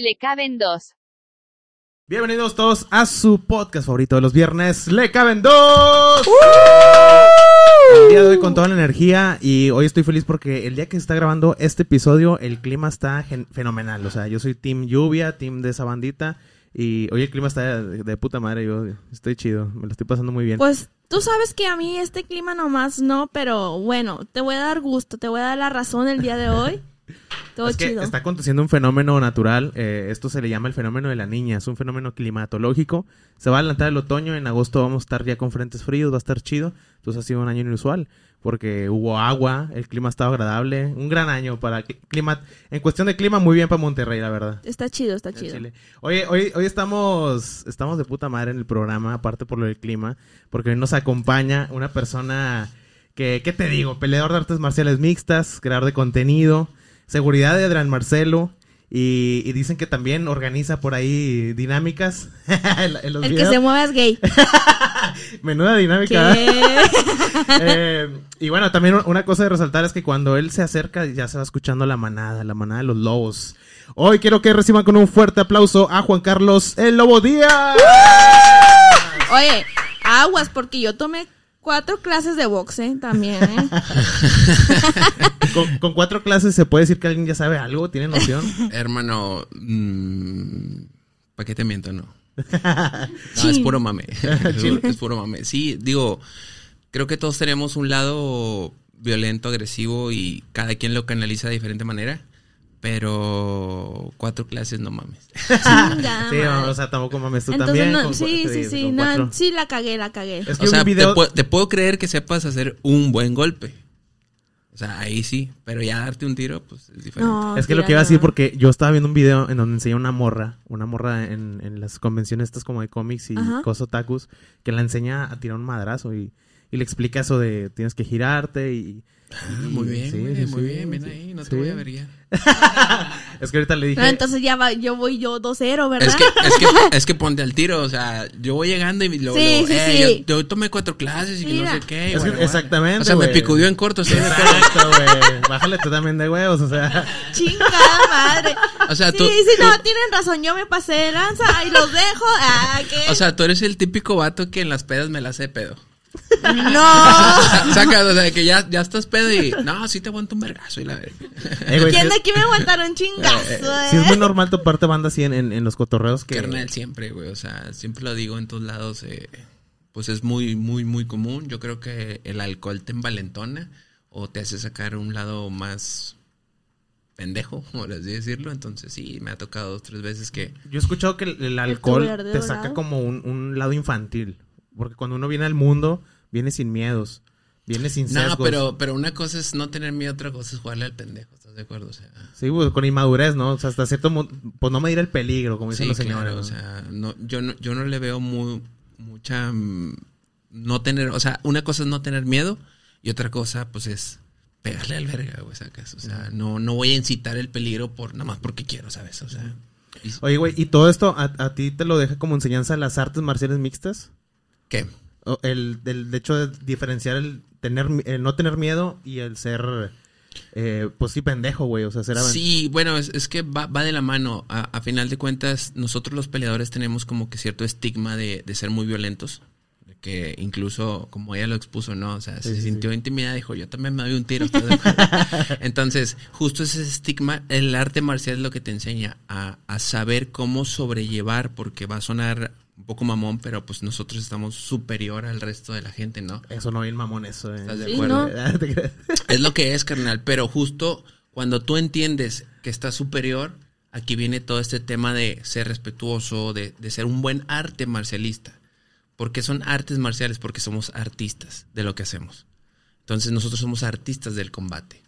Le caben dos. Bienvenidos todos a su podcast favorito de los viernes, Le caben dos. El día de hoy con toda la energía, y hoy estoy feliz porque el día que se está grabando este episodio el clima está fenomenal. O sea, yo soy team lluvia, team de esa bandita, y hoy el clima está de puta madre. Yo estoy chido, me lo estoy pasando muy bien. Pues tú sabes que a mí este clima nomás no, pero bueno, te voy a dar gusto, te voy a dar la razón el día de hoy. Todo es que chido. Está aconteciendo un fenómeno natural, esto se le llama el fenómeno de la niña, es un fenómeno climatológico. Se va a adelantar el otoño, en agosto vamos a estar ya con frentes fríos, va a estar chido. Entonces ha sido un año inusual porque hubo agua, el clima ha estado agradable, un gran año para clima. En cuestión de clima, muy bien para Monterrey, la verdad. Está chido, está chido. Oye, hoy estamos de puta madre en el programa, aparte por lo del clima, porque hoy nos acompaña una persona que, ¿qué te digo? Peleador de artes marciales mixtas, creador de contenido, seguridad de Adrián Marcelo, y dicen que también organiza por ahí dinámicas en los el videos. Que se mueva es gay. Menuda dinámica. Y bueno, también una cosa de resaltar es que cuando él se acerca ya se va escuchando la manada de los lobos. Hoy quiero que reciban con un fuerte aplauso a Juan Carlos "El Lobo" Díaz. Oye, aguas, porque yo tomé 4 clases de boxe también, ¿eh? ¿Con 4 clases se puede decir que alguien ya sabe algo? ¿Tiene noción? Hermano, ¿para qué te miento? No, es puro mame. Es puro mame. Sí, digo, creo que todos tenemos un lado violento, agresivo, y cada quien lo canaliza de diferente manera. Pero 4 clases, no mames. Sí, o sea, tampoco mames tú. Entonces, también. No, con, sí. No, sí, la cagué. Es que o sea, video... te puedo creer que sepas hacer un buen golpe. O sea, ahí sí. Pero ya darte un tiro, pues es diferente. No, es que lo que iba a decir, porque yo estaba viendo un video en donde enseñé una morra en las convenciones estas como de cómics y cosas otakus, que la enseña a tirar un madrazo y le explica eso de tienes que girarte y... Ah, muy bien, sí, muy bien, ven ahí, no te voy a verguiar. Es que ahorita le dije... No, entonces ya voy 2-0, ¿verdad? Es que ponte al tiro, o sea, yo voy llegando y sí. Yo tomé 4 clases y mira, que no sé qué. Es que, bueno, exactamente, o sea, me picudió en corto. Exacto, güey. Bájale tú también de huevos, o sea... Chingada madre. O sea, tú... Sí, no, tienen razón, yo me pasé de lanza, ahí los dejo, ¿qué? O sea, tú eres el típico vato que en las pedas me la hace pedo. No. Saca, o sea, que ya estás pedo y... No, sí te aguanto un vergazo y la verga. ¿Quién de aquí me aguantaron chingazo, Sí, es muy normal toparte banda así en los cotorreos que... Carnal, siempre, güey, o sea, siempre lo digo en todos lados, pues es muy, muy, muy común. Yo creo que el alcohol te envalentona o te hace sacar un lado más... pendejo, por así decirlo. Entonces sí, me ha tocado 2-3 veces que... Yo he escuchado que el alcohol te saca como un lado infantil. Porque cuando uno viene al mundo, viene sin miedos, viene sin sesgos. No, pero una cosa es no tener miedo, otra cosa es jugarle al pendejo, ¿estás de acuerdo? O sea, sí, pues, con inmadurez, ¿no? O sea, hasta cierto modo, pues no medir el peligro, como dicen sí, los señores. Claro, ¿no? O sea, yo no le veo mucha... No tener... O sea, una cosa es no tener miedo y otra cosa, pues, es pegarle al verga, güey, sacas. O sea, no voy a incitar el peligro por nada más porque quiero, ¿sabes? O sea... Oye, güey, ¿y todo esto a ti te lo deja como enseñanza las artes marciales mixtas? ¿Qué? El hecho de diferenciar el no tener miedo y el ser, pues sí, pendejo, güey. O sea, ser sí, bueno, es que va de la mano. A final de cuentas, nosotros los peleadores tenemos como que cierto estigma de ser muy violentos. Que incluso, como ella lo expuso, ¿no? O sea, se sintió intimidada, dijo, yo también me doy un tiro. Entonces, justo ese estigma, el arte marcial es lo que te enseña a saber cómo sobrellevar, porque va a sonar... un poco mamón, pero pues nosotros estamos superior al resto de la gente, ¿no? Eso no es mamón, eso, ¿eh? ¿Estás de acuerdo? Sí, ¿no? Es lo que es, carnal, pero justo cuando tú entiendes que estás superior, aquí viene todo este tema de ser respetuoso, de ser un buen arte marcialista. ¿Por qué son artes marciales? Porque somos artistas de lo que hacemos. Entonces nosotros somos artistas del combate.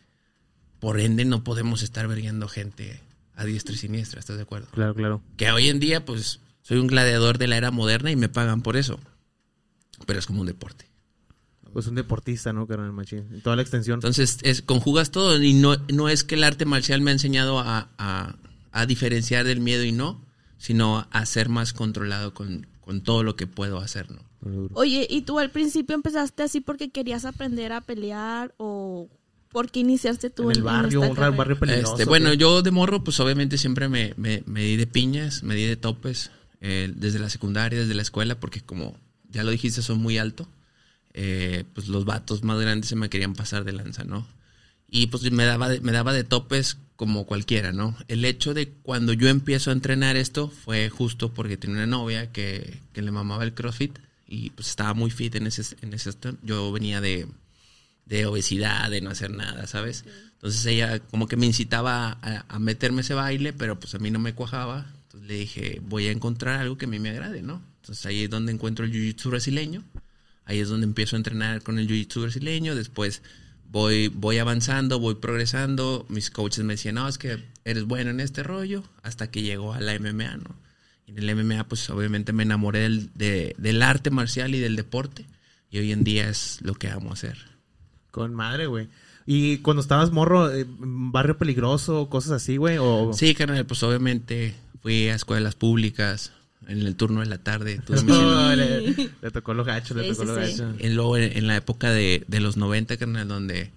Por ende no podemos estar verguiando gente a diestra y siniestra, ¿estás de acuerdo? Claro, claro. Que hoy en día, pues... soy un gladiador de la era moderna y me pagan por eso. Pero es como un deporte. Pues un deportista, ¿no? Carnal Machín. Toda la extensión. Entonces, conjugas todo. Y no es que el arte marcial me ha enseñado a diferenciar del miedo y no, sino a ser más controlado con todo lo que puedo hacer, ¿no? Oye, ¿y tú al principio empezaste así porque querías aprender a pelear o ¿Por qué iniciaste tú en el barrio, un barrio peligroso? Bueno, yo de morro, pues obviamente siempre me di de piñas, me di de topes, desde la secundaria, desde la escuela, porque como ya lo dijiste, soy muy alto. Pues los vatos más grandes se me querían pasar de lanza, ¿no? Y pues me daba de topes como cualquiera, ¿no? El hecho de cuando yo empiezo a entrenar esto fue justo porque tenía una novia que le mamaba el CrossFit y pues estaba muy fit en ese yo venía de obesidad, de no hacer nada, ¿sabes? Entonces ella como que me incitaba a meterme ese baile, pero pues a mí no me cuajaba. Entonces le dije, voy a encontrar algo que a mí me agrade, ¿no? Entonces ahí es donde encuentro el Jiu Jitsu brasileño. Ahí es donde empiezo a entrenar con el Jiu Jitsu brasileño. Después voy avanzando, voy progresando. Mis coaches me decían, no, es que eres bueno en este rollo. Hasta que llegó a la MMA, ¿no? Y en el MMA, pues obviamente me enamoré del arte marcial y del deporte. Y hoy en día es lo que amo hacer. Con madre, güey. ¿Y cuando estabas morro, barrio peligroso, cosas así, güey? O... Sí, carnal, pues obviamente fui a escuelas públicas en el turno de la tarde. No, le tocó los gachos, le tocó los gachos. Luego en la época de los 90, carnal, donde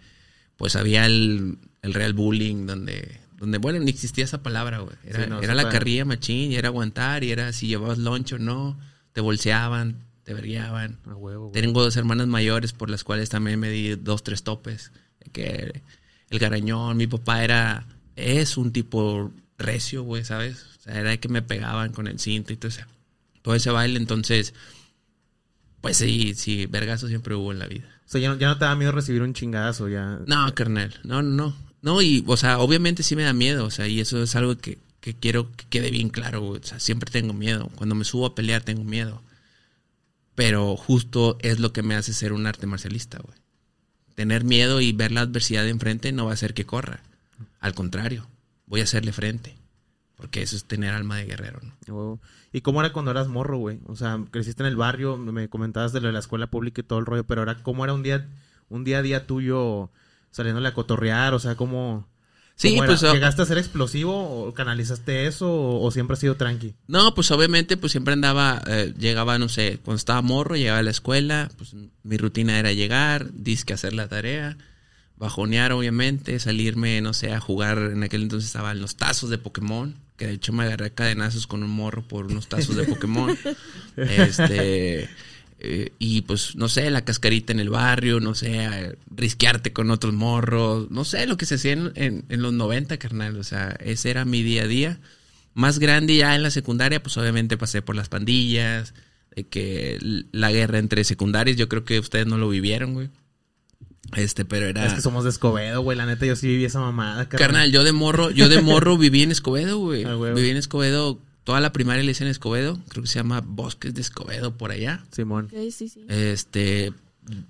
pues había el real bullying, donde bueno, ni existía esa palabra, güey. Era, sí, no, era la carrilla machín, y era aguantar, y era si llevabas lunch o no, te bolseaban. Te vergueaban. A huevo, güey. Tengo dos hermanas mayores por las cuales también me di 2, 3 topes. Que el garañón, mi papá es un tipo recio, güey, ¿sabes? O sea, era que me pegaban con el cinto y todo ese baile. Entonces, pues sí, vergazo siempre hubo en la vida. O sea, ya no te da miedo recibir un chingadazo, ya. No, carnal, no, y, o sea, obviamente sí me da miedo, o sea, y eso es algo que quiero que quede bien claro, güey. O sea, siempre tengo miedo. Cuando me subo a pelear tengo miedo. Pero justo es lo que me hace ser un arte marcialista, güey. Tener miedo y ver la adversidad de enfrente no va a hacer que corra. Al contrario, voy a hacerle frente. Porque eso es tener alma de guerrero, ¿no? Oh. ¿Y cómo era cuando eras morro, güey? O sea, creciste en el barrio, me comentabas de lo de la escuela pública y todo el rollo. Pero ahora, ¿cómo era un día a día tuyo saliéndole a cotorrear? O sea, ¿cómo...? Sí, pues, ¿llegaste a ser explosivo o canalizaste eso o siempre has sido tranqui? No, pues obviamente pues siempre andaba, llegaba, no sé, cuando estaba morro, llegaba a la escuela, pues mi rutina era llegar, disque hacer la tarea, bajonear obviamente, salirme, no sé, a jugar. En aquel entonces estaban los tazos de Pokémon, que de hecho me agarré a cadenazos con un morro por unos tazos de Pokémon. Y pues, no sé, la cascarita en el barrio, no sé, risquearte con otros morros, no sé, lo que se hacía en los 90, carnal. O sea, ese era mi día a día. Más grande ya en la secundaria, pues obviamente pasé por las pandillas, que la guerra entre secundarias, yo creo que ustedes no lo vivieron, güey. Pero era... Es que somos de Escobedo, güey, la neta yo sí viví esa mamada, carnal. Carnal, yo de morro viví en Escobedo, güey. Ah, güey. Viví en Escobedo. Toda la primaria le hice en Escobedo, creo que se llama Bosques de Escobedo por allá. Simón. Sí.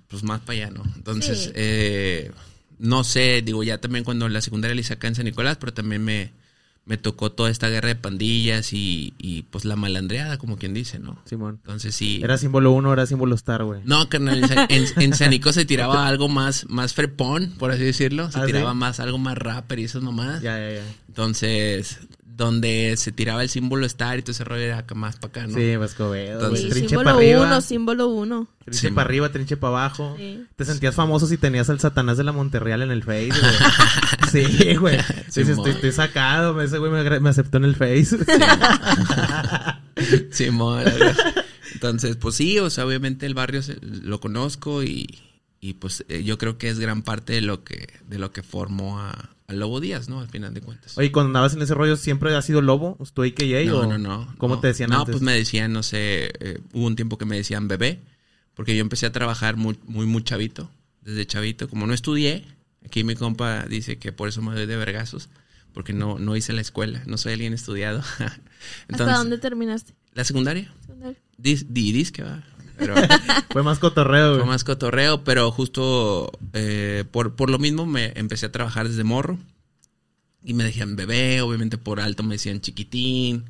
Pues más para allá, ¿no? Entonces, sí. No sé, digo, ya también cuando la secundaria le hice acá en San Nicolás, pero también me tocó toda esta guerra de pandillas y pues la malandreada, como quien dice, ¿no? Simón. Entonces sí. Era símbolo 1, era símbolo star, güey. No, carnal, en San Nico se tiraba algo más frepón, por así decirlo. Se tiraba ¿sí? Algo más rapper y esas mamadas. Ya. Entonces... Donde se tiraba el símbolo star y todo ese rollo era acá más para acá, ¿no? Sí, Vascovedo. Entonces, trinche para arriba. Símbolo 1. Trinche para arriba, trinche para abajo. Sí. Te sentías famoso si tenías al Satanás de la Monterreal en el Face, güey. Sí, güey. Sí, estoy sacado. Ese güey me aceptó en el Face. Sí, Simón. Entonces, pues sí, o sea, obviamente el barrio lo conozco y pues yo creo que es gran parte de lo que formó a Lobo Díaz, ¿no? Al final de cuentas. Oye, cuando andabas en ese rollo, ¿siempre has sido Lobo? ¿Tú AKA? No. ¿Cómo te decían antes? No, pues me decían, no sé, hubo un tiempo que me decían bebé, porque yo empecé a trabajar muy chavito, desde chavito. Como no estudié, aquí mi compa dice que por eso me doy de vergazos, porque no hice la escuela, no soy alguien estudiado. Entonces, ¿hasta dónde terminaste? ¿La secundaria? Disque, va. Pero fue más cotorreo, güey. Fue más cotorreo, pero justo por lo mismo me empecé a trabajar desde morro. Y me decían bebé, obviamente por alto me decían chiquitín.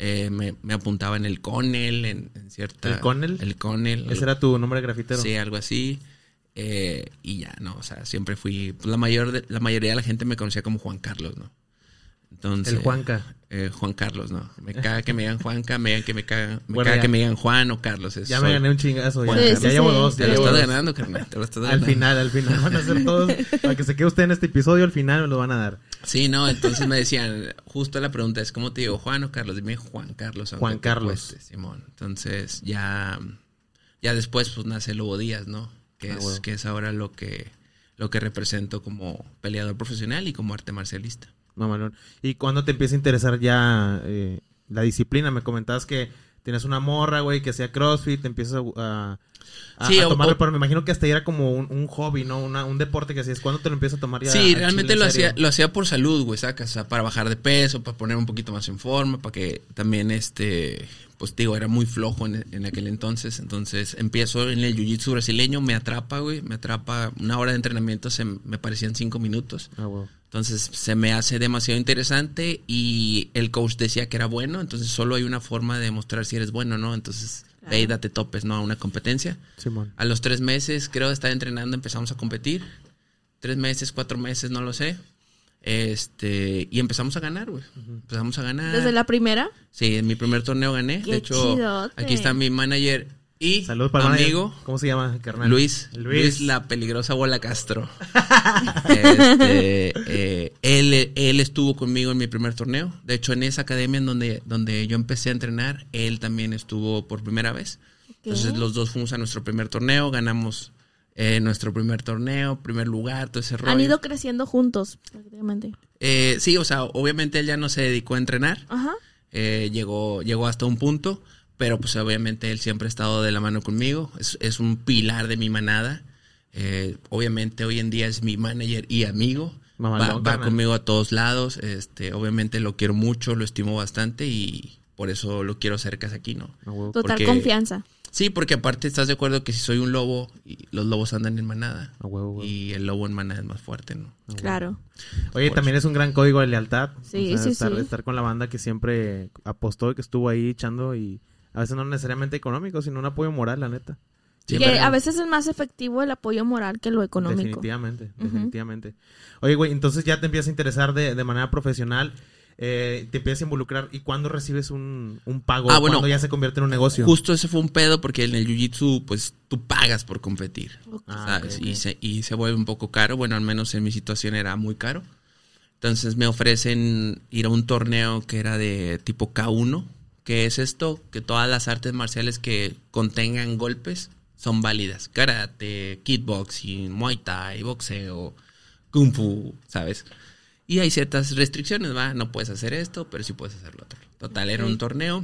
Me apuntaba en el Conel, en cierta... ¿El Conel? El Conel. ¿Ese era tu nombre grafitero? Sí, algo así. Y ya, no, o sea, siempre fui... Pues, la mayoría de la gente me conocía como Juan Carlos, ¿no? Entonces... El Juanca. Juan Carlos, no. Me caga que me digan Juanca, me caga que me digan Juan o Carlos. Ya me gané un chingazo. Juan, ya llevo dos. Te lo estás ganando, carnal. Te lo estás ganando. Al final. Van a hacer todos. Para que se quede usted en este episodio, al final me lo van a dar. Sí, no. Entonces me decían, justo la pregunta es, ¿cómo te digo? ¿Juan o Carlos? Dime Juan Carlos. Juan Carlos. Simón. Entonces ya después pues nace Lobo Díaz, ¿no? Que es ahora lo que represento como peleador profesional y como arte marcialista. Mamalón. ¿Y cuándo te empieza a interesar ya la disciplina? Me comentabas que tenías una morra, güey, que hacía CrossFit, te empiezas a tomarlo, pero me imagino que hasta era como un hobby, ¿no? Un deporte que hacías. ¿Cuándo te lo empiezas a tomar ya? Sí, realmente lo hacía por salud, güey, sacas, o sea, para bajar de peso, para poner un poquito más en forma, para que también pues digo, era muy flojo en aquel entonces. Entonces empiezo en el Jiu Jitsu brasileño, me atrapa, güey, una hora de entrenamiento me parecían 5 minutos. Ah, wow. Entonces se me hace demasiado interesante y el coach decía que era bueno, entonces solo hay una forma de demostrar si eres bueno, ¿no? Entonces, ahí date topes, ¿no? A una competencia. Simón. A los 3 meses, creo, de estar entrenando, empezamos a competir. 3 meses, 4 meses, no lo sé. Y empezamos a ganar, güey. Uh-huh. Empezamos a ganar. ¿Desde la primera? Sí, en mi primer torneo gané. De hecho, chidote. Aquí está mi manager y salud para amigo. Manager. ¿Cómo se llama, carnal? Luis la peligrosa bola Castro. Él estuvo conmigo en mi primer torneo. De hecho, en esa academia en donde yo empecé a entrenar, él también estuvo por primera vez. Okay. Entonces, los dos fuimos a nuestro primer torneo, ganamos nuestro primer torneo, primer lugar, todo ese rollo. Han ido creciendo juntos, prácticamente. Sí, o sea, obviamente él ya no se dedicó a entrenar. Ajá. Llegó hasta un punto, pero pues obviamente él siempre ha estado de la mano conmigo. Es un pilar de mi manada. Obviamente hoy en día es mi manager y amigo. Va conmigo a todos lados. Obviamente lo quiero mucho, lo estimo bastante y por eso lo quiero cerca aquí, ¿no? Total confianza. Sí, porque aparte estás de acuerdo que si soy un lobo, y los lobos andan en manada. A huevo, güey. Y el lobo en manada es más fuerte, ¿no? Claro. Oye, también es un gran código de lealtad. Sí, o sea, sí, estar, sí. Estar con la banda que siempre apostó y que estuvo ahí echando, y a veces no necesariamente económico, sino un apoyo moral, la neta. Sí, que a veces es más efectivo el apoyo moral que lo económico. Definitivamente. Oye, güey, entonces ya te empiezas a interesar de manera profesional. Te empiezas a involucrar. ¿Y cuándo recibes un pago? Bueno, cuando ya se convierte en un negocio. Justo ese fue un pedo, porque en el jiu-jitsu pues tú pagas por competir, ¿sabes? Okay. Y se vuelve un poco caro. Bueno, al menos en mi situación era muy caro. Entonces me ofrecen ir a un torneo que era de tipo K1, que es esto, que todas las artes marciales que contengan golpes son válidas: karate, kickboxing, muay thai, boxeo, kung fu, ¿sabes? Y hay ciertas restricciones, ¿va? No puedes hacer esto, pero sí puedes hacer lo otro. Total, era un torneo.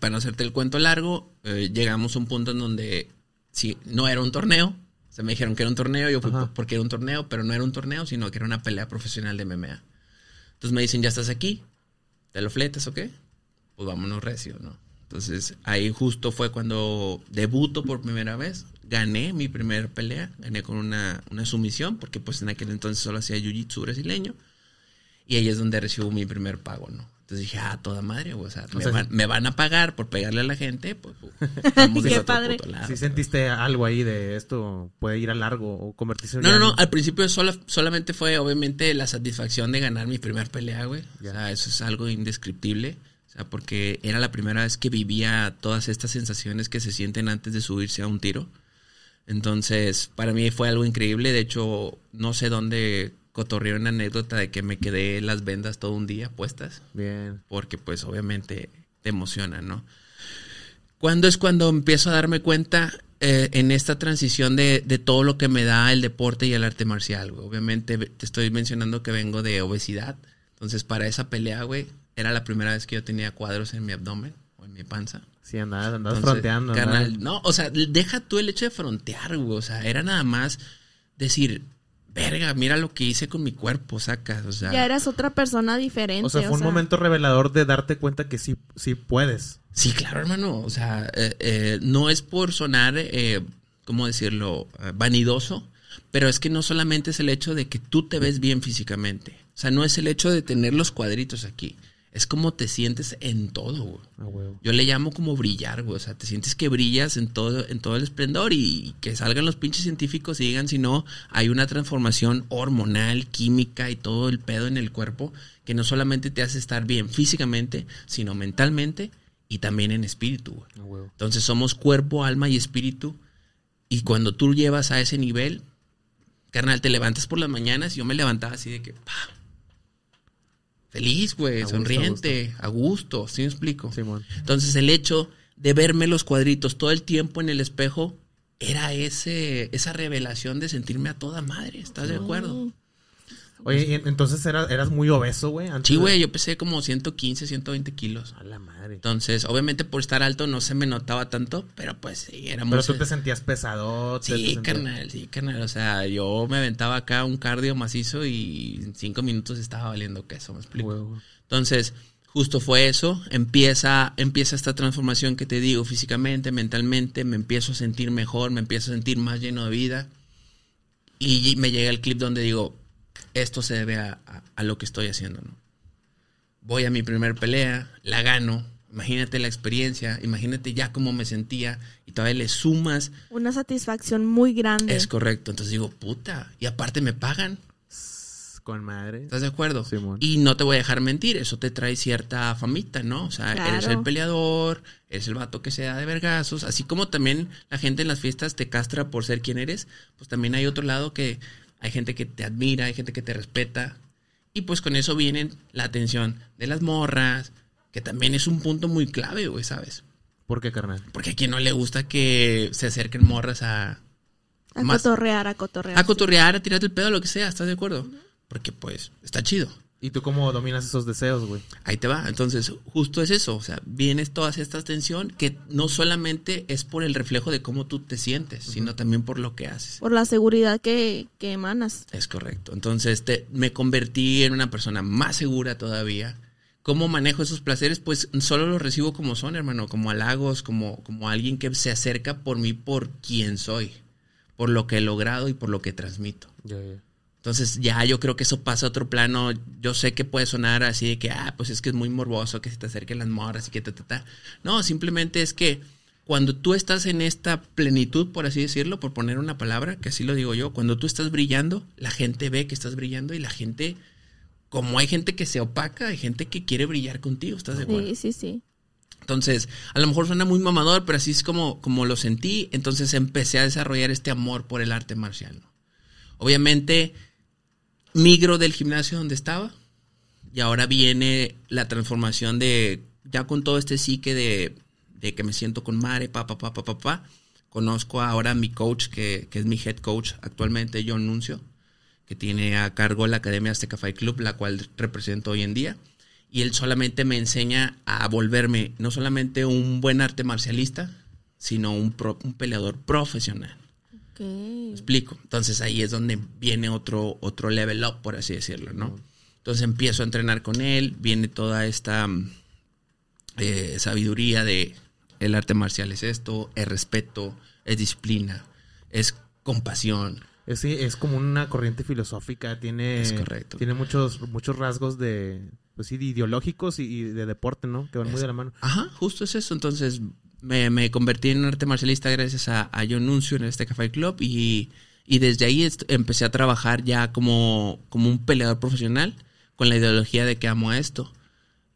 Para no hacerte el cuento largo, llegamos a un punto en donde sí, no era un torneo. O sea, me dijeron que era un torneo, yo fui porque era un torneo, pero no era un torneo, sino que era una pelea profesional de MMA. Entonces me dicen, ya estás aquí, ¿te lo fletas o qué? Pues vámonos recio, ¿no? Entonces ahí justo fue cuando debuto por primera vez. Gané mi primera pelea, gané con una sumisión, porque pues en aquel entonces solo hacía jiu-jitsu brasileño, y ahí es donde recibo mi primer pago, ¿no? Entonces dije, toda madre, o sea, me van a pagar por pegarle a la gente, pues vamos de otro puto lado. ¿Sí sentiste algo ahí de esto puede ir a largo o convertirse en No, al principio solamente fue obviamente la satisfacción de ganar mi primer pelea, güey. Yeah. O sea, eso es algo indescriptible. O sea, porque era la primera vez que vivía todas estas sensaciones que se sienten antes de subirse a un tiro. Entonces, para mí fue algo increíble. De hecho, no sé dónde cotorreó una anécdota de que me quedé las vendas todo un día puestas. Bien. Porque, pues, obviamente te emociona, ¿no? Cuando empiezo a darme cuenta en esta transición de todo lo que me da el deporte y el arte marcial, güey. Obviamente te estoy mencionando que vengo de obesidad. Entonces, para esa pelea, güey, era la primera vez que yo tenía cuadros en mi abdomen o en mi panza. Sí, andabas fronteando. Carnal, no, o sea, deja tú el hecho de frontear, güey. O sea, era nada más decir, verga, mira lo que hice con mi cuerpo, sacas, o sea. Ya eras otra persona diferente. O sea, fue un momento revelador de darte cuenta que sí puedes. Sí, claro, hermano. O sea, no es por sonar, ¿cómo decirlo?, vanidoso, pero es que no solamente es el hecho de que tú te ves bien físicamente. O sea, no es el hecho de tener los cuadritos aquí. es como te sientes en todo, güey. Ah, güey. Yo le llamo como brillar, güey. O sea, te sientes que brillas en todo el esplendor y que salgan los pinches científicos y digan si no, hay una transformación hormonal, química y todo el pedo en el cuerpo que no solamente te hace estar bien físicamente, sino mentalmente y también en espíritu, güey. Ah, güey. Entonces somos cuerpo, alma y espíritu. Y cuando tú llevas a ese nivel, carnal, te levantas por las mañanas y yo me levantaba así de que... ¡pah! Feliz, güey, sonriente, a gusto, ¿sí me explico? Sí, bueno. Entonces el hecho de verme los cuadritos todo el tiempo en el espejo era esa revelación de sentirme a toda madre, ¿estás de acuerdo? Oye, entonces eras muy obeso, güey. Sí, güey, yo pesé como 115, 120 kilos. A la madre. Entonces, obviamente por estar alto no se me notaba tanto, pero pues sí, era muy... Pero tú te sentías pesado. Sí, carnal, O sea, yo me aventaba acá un cardio macizo y en 5 minutos estaba valiendo queso, ¿me explico? Güey. Entonces, justo fue eso. Empieza esta transformación que te digo, físicamente, mentalmente, me empiezo a sentir mejor, me empiezo a sentir más lleno de vida. Y me llega el clip donde digo... Esto se debe a lo que estoy haciendo, ¿no? Voy a mi primer pelea, la gano. Imagínate la experiencia, imagínate ya cómo me sentía. Y todavía le sumas... Una satisfacción muy grande. Es correcto. Entonces digo, puta, y aparte me pagan. Con madre. ¿Estás de acuerdo? Simón. Y no te voy a dejar mentir, eso te trae cierta famita, ¿no? O sea, claro. Eres el peleador, eres el vato que se da de vergazos. Así como también la gente en las fiestas te castra por ser quien eres, pues también hay otro lado que... Hay gente que te admira, hay gente que te respeta. Y pues con eso viene la atención de las morras, que también es un punto muy clave, güey, ¿sabes? ¿Por qué, carnal? Porque a quien no le gusta que se acerquen morras a cotorrear. A cotorrear, a tirarte el pedo, lo que sea, ¿estás de acuerdo? Uh-huh. Porque pues está chido. ¿Y tú cómo dominas esos deseos, güey? Ahí te va. Entonces, justo es eso. O sea, vienes todas estas tensiones que no solamente es por el reflejo de cómo tú te sientes, uh-huh, sino también por lo que haces. Por la seguridad que emanas. Es correcto. Entonces, me convertí en una persona más segura todavía. ¿Cómo manejo esos placeres? Pues solo los recibo como son, hermano. Como halagos, como alguien que se acerca por mí, por quien soy. Por lo que he logrado y por lo que transmito. Ya. Entonces ya yo creo que eso pasa a otro plano. Yo sé que puede sonar así de que, pues es que es muy morboso que se te acerquen las morras y que ta. No, simplemente es que cuando tú estás en esta plenitud, por así decirlo, por poner una palabra, que así lo digo yo, cuando tú estás brillando, la gente ve que estás brillando y la gente, como hay gente que se opaca, hay gente que quiere brillar contigo, ¿estás de acuerdo? Sí. Entonces, a lo mejor suena muy mamador, pero así es como lo sentí. Entonces empecé a desarrollar este amor por el arte marcial, ¿no? Obviamente... Migro del gimnasio donde estaba y ahora viene la transformación de, ya con todo este psique de que me siento con madre, Conozco ahora a mi coach, que es mi head coach actualmente, John Nuncio, que tiene a cargo la Academia Azteca Fight Club, la cual represento hoy en día. Y él solamente me enseña a volverme no solamente un buen arte marcialista, sino un peleador profesional. ¿Me explico? Entonces ahí es donde viene otro level up, por así decirlo, ¿no? Entonces empiezo a entrenar con él, viene toda esta sabiduría de el arte marcial es esto, es respeto, es disciplina, es compasión. Sí, es como una corriente filosófica, tiene muchos rasgos de, pues sí, ideológicos y de deporte, ¿no? Que van muy de la mano. Ajá, justo es eso, entonces... Me convertí en un arte marcialista gracias a John Nuncio en este Café Club y desde ahí empecé a trabajar ya como un peleador profesional con la ideología de que amo esto.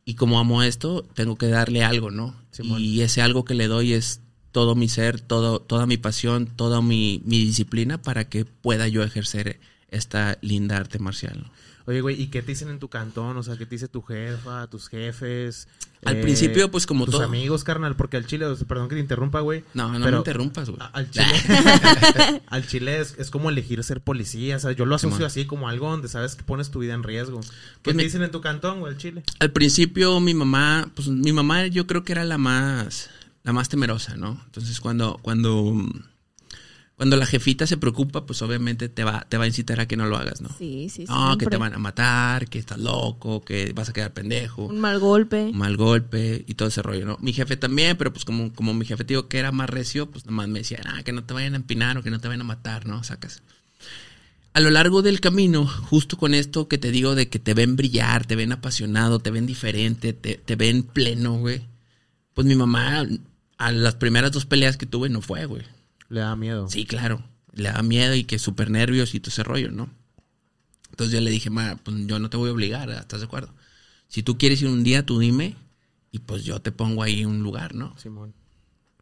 Y como amo esto, tengo que darle algo, ¿no? Simón. Y ese algo que le doy es todo mi ser, toda mi pasión, toda mi disciplina para que pueda yo ejercer esta linda arte marcial, ¿no? Oye, güey, ¿y qué te dicen en tu cantón? O sea, ¿qué te dice tu jefa, tus jefes? Al principio, pues como todo. Tus amigos, carnal, porque al chile, perdón que te interrumpa, güey. No me interrumpas, güey. Al chile es como elegir ser policía, o sea, yo lo asocio así como algo donde sabes que pones tu vida en riesgo. ¿Qué te dicen en tu cantón, güey, al chile? Al principio mi mamá yo creo que era la más temerosa, ¿no? Entonces cuando la jefita se preocupa, pues obviamente te va a incitar a que no lo hagas, ¿no? Sí. No, que te van a matar, que estás loco, que vas a quedar pendejo. Un mal golpe y todo ese rollo, ¿no? Mi jefe también, pero pues como mi jefe, digo, que era más recio, pues nomás me decía, que no te vayan a empinar o que no te vayan a matar, ¿no? Sacas. a lo largo del camino, justo con esto que te digo de que te ven brillar, te ven apasionado, te ven diferente, te ven pleno, güey. Pues mi mamá, a las primeras dos peleas que tuve, no fue, güey. Le da miedo. Sí, claro. Le da miedo y que súper nervios y todo ese rollo, ¿no? Entonces yo le dije, ma, pues yo no te voy a obligar, ¿estás de acuerdo? Si tú quieres ir un día, tú dime y pues yo te pongo ahí un lugar, ¿no? Simón.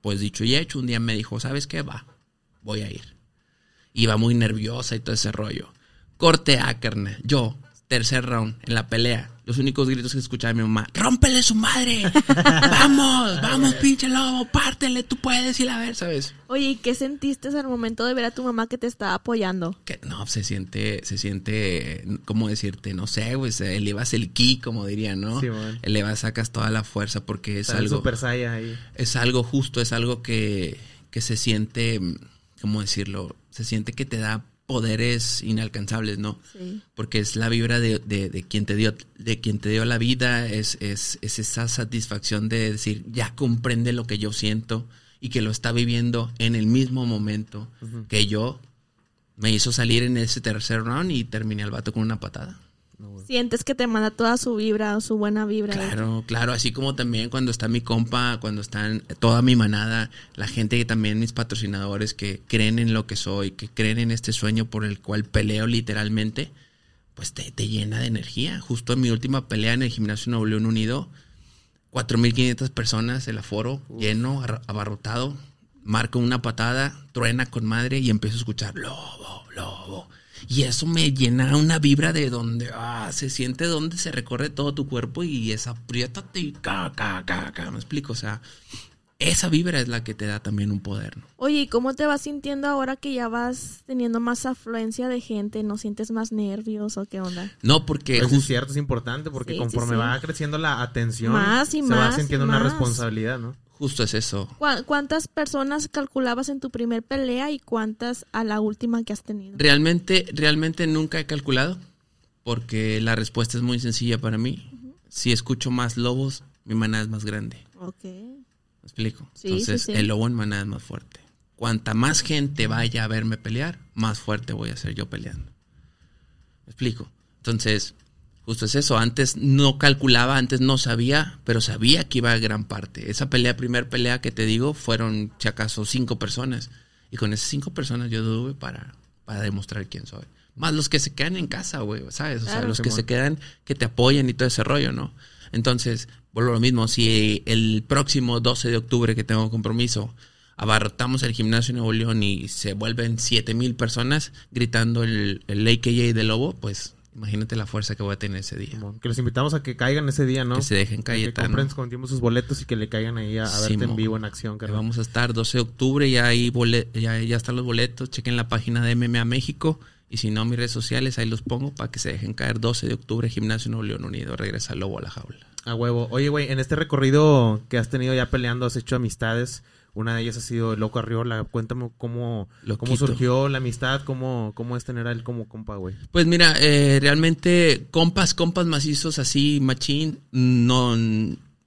Pues dicho y hecho, un día me dijo, ¿sabes qué? Va, voy a ir. Iba muy nerviosa y todo ese rollo. Corte a carne. Yo, tercer round, en la pelea. Los únicos gritos que escuchaba mi mamá, ¡rómpele su madre! ¡Vamos, vamos, pinche lobo! ¡Pártele, tú puedes! Y la ver, ¿sabes? Oye, ¿y qué sentiste al momento de ver a tu mamá que te estaba apoyando? Que no, se siente, ¿cómo decirte? No sé, güey, elevas el ki, como diría, ¿no? Sí, bueno. Elevas, sacas toda la fuerza porque es algo... Super Saiyan ahí. Es algo justo, es algo que se siente, ¿cómo decirlo? Se siente que te da poderes inalcanzables, ¿no? Sí. Porque es la vibra de quien te dio la vida, es esa satisfacción de decir, ya comprende lo que yo siento y que lo está viviendo en el mismo momento que yo. Me hizo salir en ese tercer round y terminé al vato con una patada. Sientes que te manda toda su vibra o su buena vibra. Claro, claro, así como también cuando está mi compa, cuando están toda mi manada, la gente que también mis patrocinadores que creen en lo que soy, que creen en este sueño por el cual peleo literalmente, pues te llena de energía. Justo en mi última pelea en el Gimnasio Nuevo León Unido, 4,500 personas, el aforo lleno, abarrotado, marco una patada, truena con madre y empiezo a escuchar lobo, lobo. Y eso me llena una vibra de donde se siente, donde se recorre todo tu cuerpo y es apriétate y ¿me explico? O sea, esa vibra es la que te da también un poder, ¿no? Oye, ¿y cómo te vas sintiendo ahora que ya vas teniendo más afluencia de gente? ¿No sientes más nervios o qué onda? No, porque... Pues es cierto, es importante porque sí, conforme va creciendo la atención, más y se más va sintiendo más. Una responsabilidad, ¿no? Justo es eso. ¿Cuántas personas calculabas en tu primer pelea y cuántas a la última que has tenido? Realmente nunca he calculado porque la respuesta es muy sencilla para mí. Uh-huh. Si escucho más lobos, mi manada es más grande. Ok. ¿Me explico? Sí, entonces, sí. El lobo en manada es más fuerte. Cuanta más gente vaya a verme pelear, más fuerte voy a ser yo peleando. ¿Me explico? Entonces, justo es eso, antes no calculaba, antes no sabía, pero sabía que iba a gran parte. Esa pelea, primer pelea que te digo, fueron si acaso 5 personas. Y con esas 5 personas yo tuve para demostrar quién soy. Más los que se quedan en casa, güey, ¿sabes? O sea, los que se quedan, que te apoyan y todo ese rollo, ¿no? Entonces, vuelvo a lo mismo, si el próximo 12 de octubre que tengo compromiso, abarrotamos el Gimnasio Nuevo León y se vuelven 7,000 personas gritando el AKJ de Lobo, pues... Imagínate la fuerza que voy a tener ese día. Que los invitamos a que caigan ese día, ¿no? Que se dejen caer. Que compren con tiempo sus boletos y que le caigan ahí a verte en vivo, en acción. Carlos. Vamos a estar 12 de octubre, ya están los boletos. Chequen la página de MMA México. Y si no, mis redes sociales, ahí los pongo para que se dejen caer. 12 de octubre, Gimnasio Nuevo León Unido. Regresa Lobo a la jaula. A huevo. Oye, güey, en este recorrido que has tenido ya peleando, has hecho amistades. Una de ellas ha sido Loco Arreola. Cuéntame cómo surgió la amistad, cómo es tener a él como compa, güey. Pues mira, realmente compas macizos así, machín, no,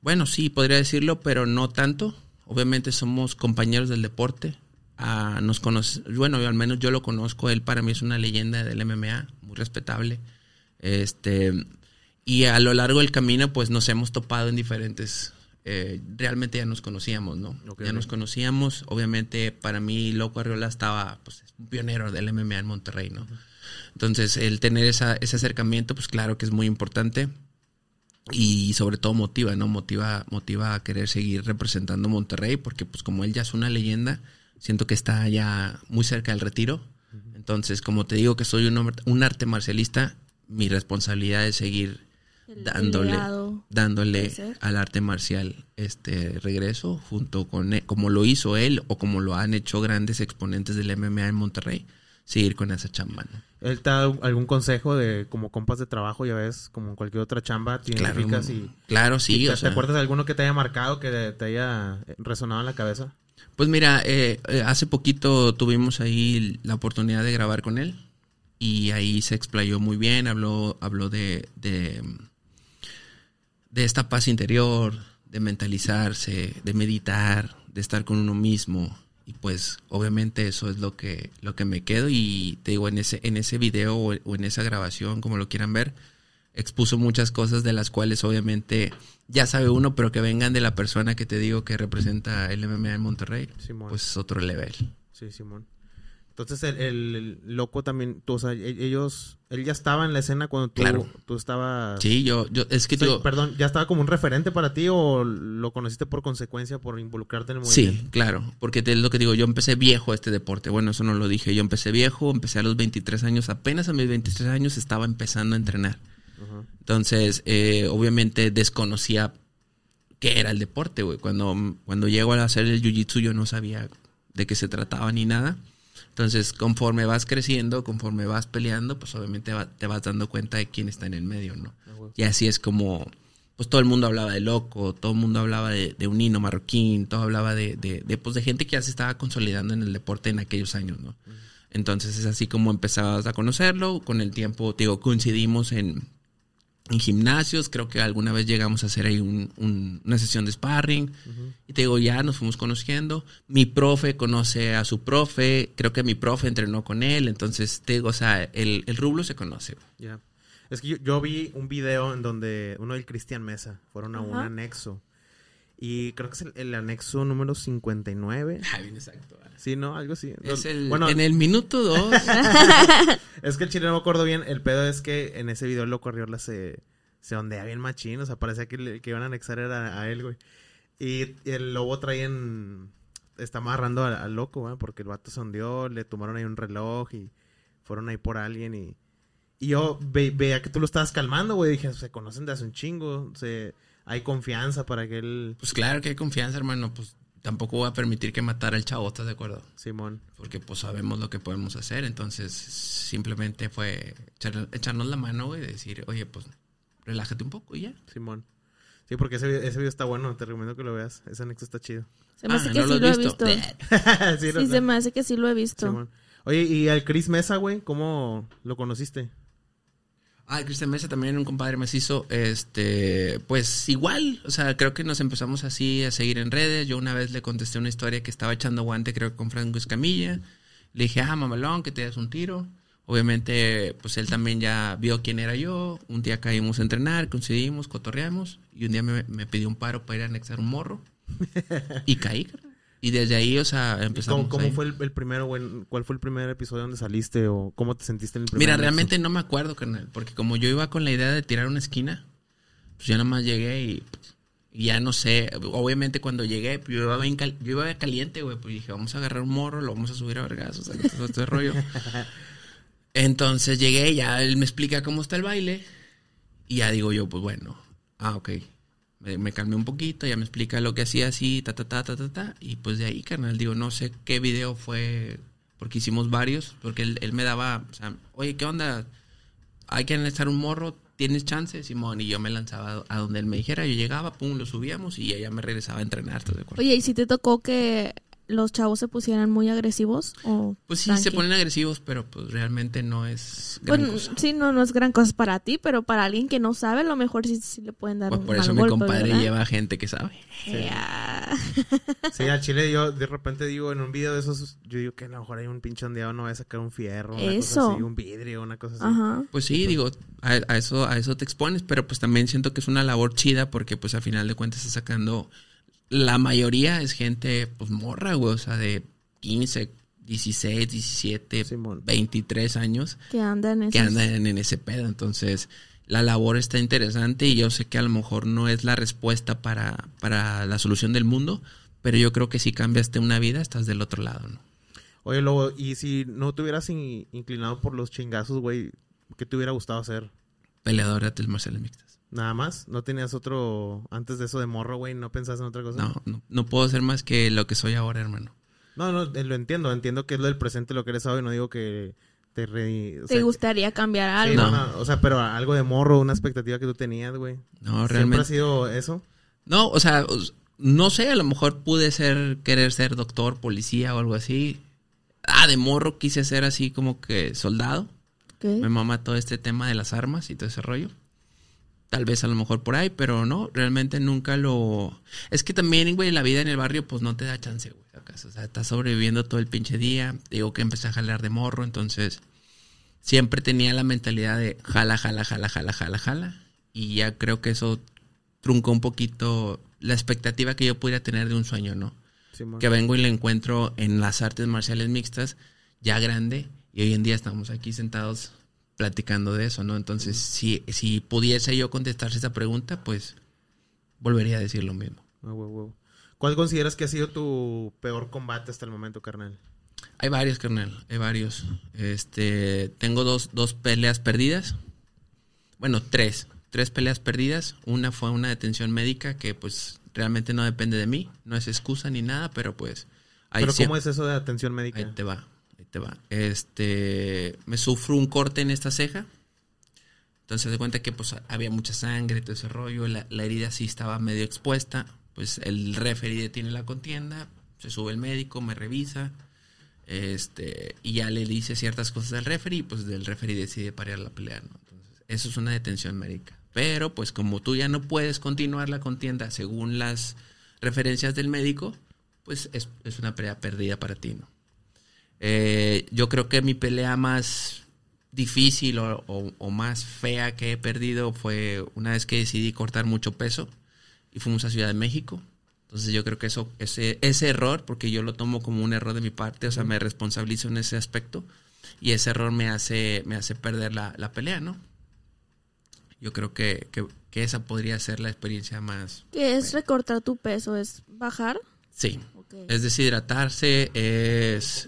bueno, sí, podría decirlo, pero no tanto. Obviamente somos compañeros del deporte. Nos conoce, bueno, yo, al menos yo lo conozco, él para mí es una leyenda del MMA, muy respetable. Y a lo largo del camino, pues nos hemos topado en diferentes... realmente ya nos conocíamos, ¿no? Okay, ya nos conocíamos. Obviamente, para mí, Loco Arreola estaba, pues, un pionero del MMA en Monterrey, ¿no? Entonces, el tener ese acercamiento, pues, claro que es muy importante. Y sobre todo motiva, ¿no? Motiva a querer seguir representando Monterrey porque, pues, como él ya es una leyenda, siento que está ya muy cerca del retiro. Entonces, como te digo que soy un arte marcialista, mi responsabilidad es seguir... dándole al arte marcial este regreso junto con él, como lo hizo él o como lo han hecho grandes exponentes del MMA en Monterrey, seguir con esa chamba, ¿no? ¿Él te da algún consejo de como compas de trabajo, ya ves, como en cualquier otra chamba, te identificas y... Claro, sí, o sea... ¿Te acuerdas de alguno que te haya marcado, que te haya resonado en la cabeza? Pues mira, hace poquito tuvimos ahí la oportunidad de grabar con él y ahí se explayó muy bien, habló de esta paz interior, de mentalizarse, de meditar, de estar con uno mismo Y pues obviamente eso es lo que me quedo. Y te digo, en ese video o en esa grabación, como lo quieran ver, expuso muchas cosas de las cuales obviamente ya sabe uno, pero que vengan de la persona que te digo que representa el MMA en Monterrey, Simón, pues es otro level. Sí, Simón. Entonces el Loco también, tú, o sea, él ya estaba en la escena cuando tú, claro, tú estabas... Sí, yo es que... O sea, digo, perdón, ¿ya estaba como un referente para ti o lo conociste por consecuencia, por involucrarte en el movimiento? Sí, claro, porque es lo que digo, yo empecé viejo a este deporte, bueno, eso no lo dije, yo empecé viejo, empecé a los 23 años, apenas a mis 23 años estaba empezando a entrenar. Uh-huh. Entonces, obviamente desconocía qué era el deporte, güey. Cuando llego a hacer el jiu-jitsu yo no sabía de qué se trataba ni nada. Entonces, conforme vas creciendo, conforme vas peleando, pues obviamente te vas dando cuenta de quién está en el medio, ¿no? Y así es como, pues todo el mundo hablaba de Loco, todo el mundo hablaba de un hino marroquín, todo hablaba pues, de gente que ya se estaba consolidando en el deporte en aquellos años, ¿no? Entonces, es así como empezabas a conocerlo. Con el tiempo, te digo, coincidimos en gimnasios, creo que alguna vez llegamos a hacer ahí una sesión de sparring. Uh-huh. Y te digo, ya nos fuimos conociendo. Mi profe conoce a su profe, creo que mi profe entrenó con él. Entonces, te digo, o sea, el rublo se conoce. Yeah. Es que yo vi un video en donde uno del Cristian Meza fueron a uh-huh. un anexo. Y creo que es el anexo número 59. Ah, bien exacto. Sí, ¿no? Algo así. Es bueno, en el minuto 2. Es que el chile no me acuerdo bien. El pedo es que en ese video Loco Arreola se ondea bien machín. O sea, parecía que el que iban a anexar era a él, güey. Y el Lobo está amarrando al Loco, güey. Porque el vato se ondeó, le tomaron ahí un reloj y fueron ahí por alguien. Y yo veía que tú lo estabas calmando, güey. Dije, se conocen de hace un chingo, hay confianza para que él... Pues claro que hay confianza, hermano. Pues tampoco voy a permitir que matara al chavo, ¿estás de acuerdo? Simón. Porque pues sabemos lo que podemos hacer. Entonces simplemente fue echarnos la mano, güey, y decir, oye, pues relájate un poco y ya. Simón. Sí, porque ese video está bueno. Te recomiendo que lo veas. Ese anexo está chido. Se me hace que sí lo he visto. Sí, se me hace que sí lo he visto. Simón. Oye, ¿y al Chris Meza, güey? ¿Cómo lo conociste? Ah, Cristian Meza también, un compadre macizo, pues igual, o sea, creo que nos empezamos así a seguir en redes. Yo una vez le contesté una historia que estaba echando guante, creo que con Franco Escamilla. Le dije, mamalón, que te des un tiro. Obviamente, pues él también ya vio quién era yo. Un día caímos a entrenar, coincidimos, cotorreamos. Y un día me pidió un paro para ir a anexar un morro. Y caí, y desde ahí, o sea, empezamos. ¿Cómo fue el primero, güey? ¿Cuál fue el primer episodio donde saliste o cómo te sentiste en el primer? Mira, realmente no me acuerdo, carnal, porque como yo iba con la idea de tirar una esquina, pues yo nomás llegué y ya no sé. Obviamente cuando llegué, pues yo iba caliente, güey, pues dije, vamos a agarrar un morro, lo vamos a subir a vergazos, o sea, todo este rollo. Entonces llegué, ya él me explica cómo está el baile y ya digo yo, pues bueno, ok. Me calmé un poquito, ya me explica lo que hacía así, ta. Y pues de ahí, carnal, digo, no sé qué video fue, porque hicimos varios, porque él me daba, o sea, oye, ¿qué onda? Hay que analizar un morro, ¿tienes chance, Simón? Y yo me lanzaba a donde él me dijera, yo llegaba, pum, lo subíamos y ella me regresaba a entrenar, ¿te acuerdas? Oye, ¿y si te tocó que los chavos se pusieran muy agresivos? O pues sí, tranqui, se ponen agresivos, pero pues realmente no es gran cosa. Sí, no es gran cosa para ti, pero para alguien que no sabe, a lo mejor sí le pueden dar un mal golpe. Por eso mi compadre, ¿verdad?, lleva gente que sabe. Sí. Yeah. Sí, al chile yo de repente digo, en un video de esos, yo digo que a lo mejor hay un pinche ondeado, no va a sacar un fierro, una cosa así, un vidrio, una cosa así. Ajá. Pues sí, digo, a eso te expones, pero pues también siento que es una labor chida porque pues al final de cuentas estás sacando... La mayoría es gente, pues, morra, güey, o sea, de 15, 16, 17, Simón, 23 años. Que andan en ese pedo. Entonces, la labor está interesante y yo sé que a lo mejor no es la respuesta para la solución del mundo, pero yo creo que si cambiaste una vida, estás del otro lado, ¿no? Oye, Lobo, ¿y si no te hubieras inclinado por los chingazos, güey, qué te hubiera gustado hacer? Peleador de artes marciales mixtas. ¿Nada más? ¿No tenías otro... Antes de eso de morro, güey, no pensabas en otra cosa? No puedo ser más que lo que soy ahora, hermano. No, lo entiendo. Entiendo que es lo del presente, lo que eres hoy. No digo que ¿Te gustaría cambiar algo? Sí, no. O sea, pero algo de morro, una expectativa que tú tenías, güey. No, realmente... ¿Siempre ha sido eso? No, o sea, no sé. A lo mejor pude querer ser doctor, policía o algo así. De morro quise ser así como que soldado. Okay. Me mama todo este tema de las armas y todo ese rollo. Tal vez a lo mejor por ahí, pero no, realmente nunca lo... Es que también, güey, la vida en el barrio pues no te da chance, güey. O sea, estás sobreviviendo todo el pinche día. Digo que empecé a jalar de morro, entonces siempre tenía la mentalidad de jala. Y ya creo que eso truncó un poquito la expectativa que yo pudiera tener de un sueño, ¿no? Sí, que vengo y le encuentro en las artes marciales mixtas, ya grande, y hoy en día estamos aquí sentados... platicando de eso, ¿no? Entonces, si pudiese yo contestarse esa pregunta, pues volvería a decir lo mismo. ¿Cuál consideras que ha sido tu peor combate hasta el momento, carnal? Hay varios, carnal, hay varios. Tengo dos peleas perdidas. Bueno, tres peleas perdidas. Una fue una detención médica que, pues, realmente no depende de mí. No es excusa ni nada, pero pues... ¿Pero cómo es eso de atención médica? Ahí te va. Me sufro un corte en esta ceja. Entonces de cuenta que pues había mucha sangre, todo ese rollo. La herida sí estaba medio expuesta. Pues el referee detiene la contienda. Se sube el médico, me revisa. Y ya le dice ciertas cosas al referee. Y pues el referee decide parar la pelea, ¿no? Entonces, eso es una detención médica. Pero pues como tú ya no puedes continuar la contienda según las referencias del médico, pues es una pelea perdida para ti, ¿no? Yo creo que mi pelea más difícil o más fea que he perdido fue una vez que decidí cortar mucho peso y fuimos a Ciudad de México. Entonces yo creo que ese error, porque yo lo tomo como un error de mi parte, o sea, me responsabilizo en ese aspecto y ese error me hace perder la pelea, ¿no? Yo creo que esa podría ser la experiencia más... ¿Qué es recortar tu peso? ¿Es bajar? Sí, okay. Es deshidratarse, es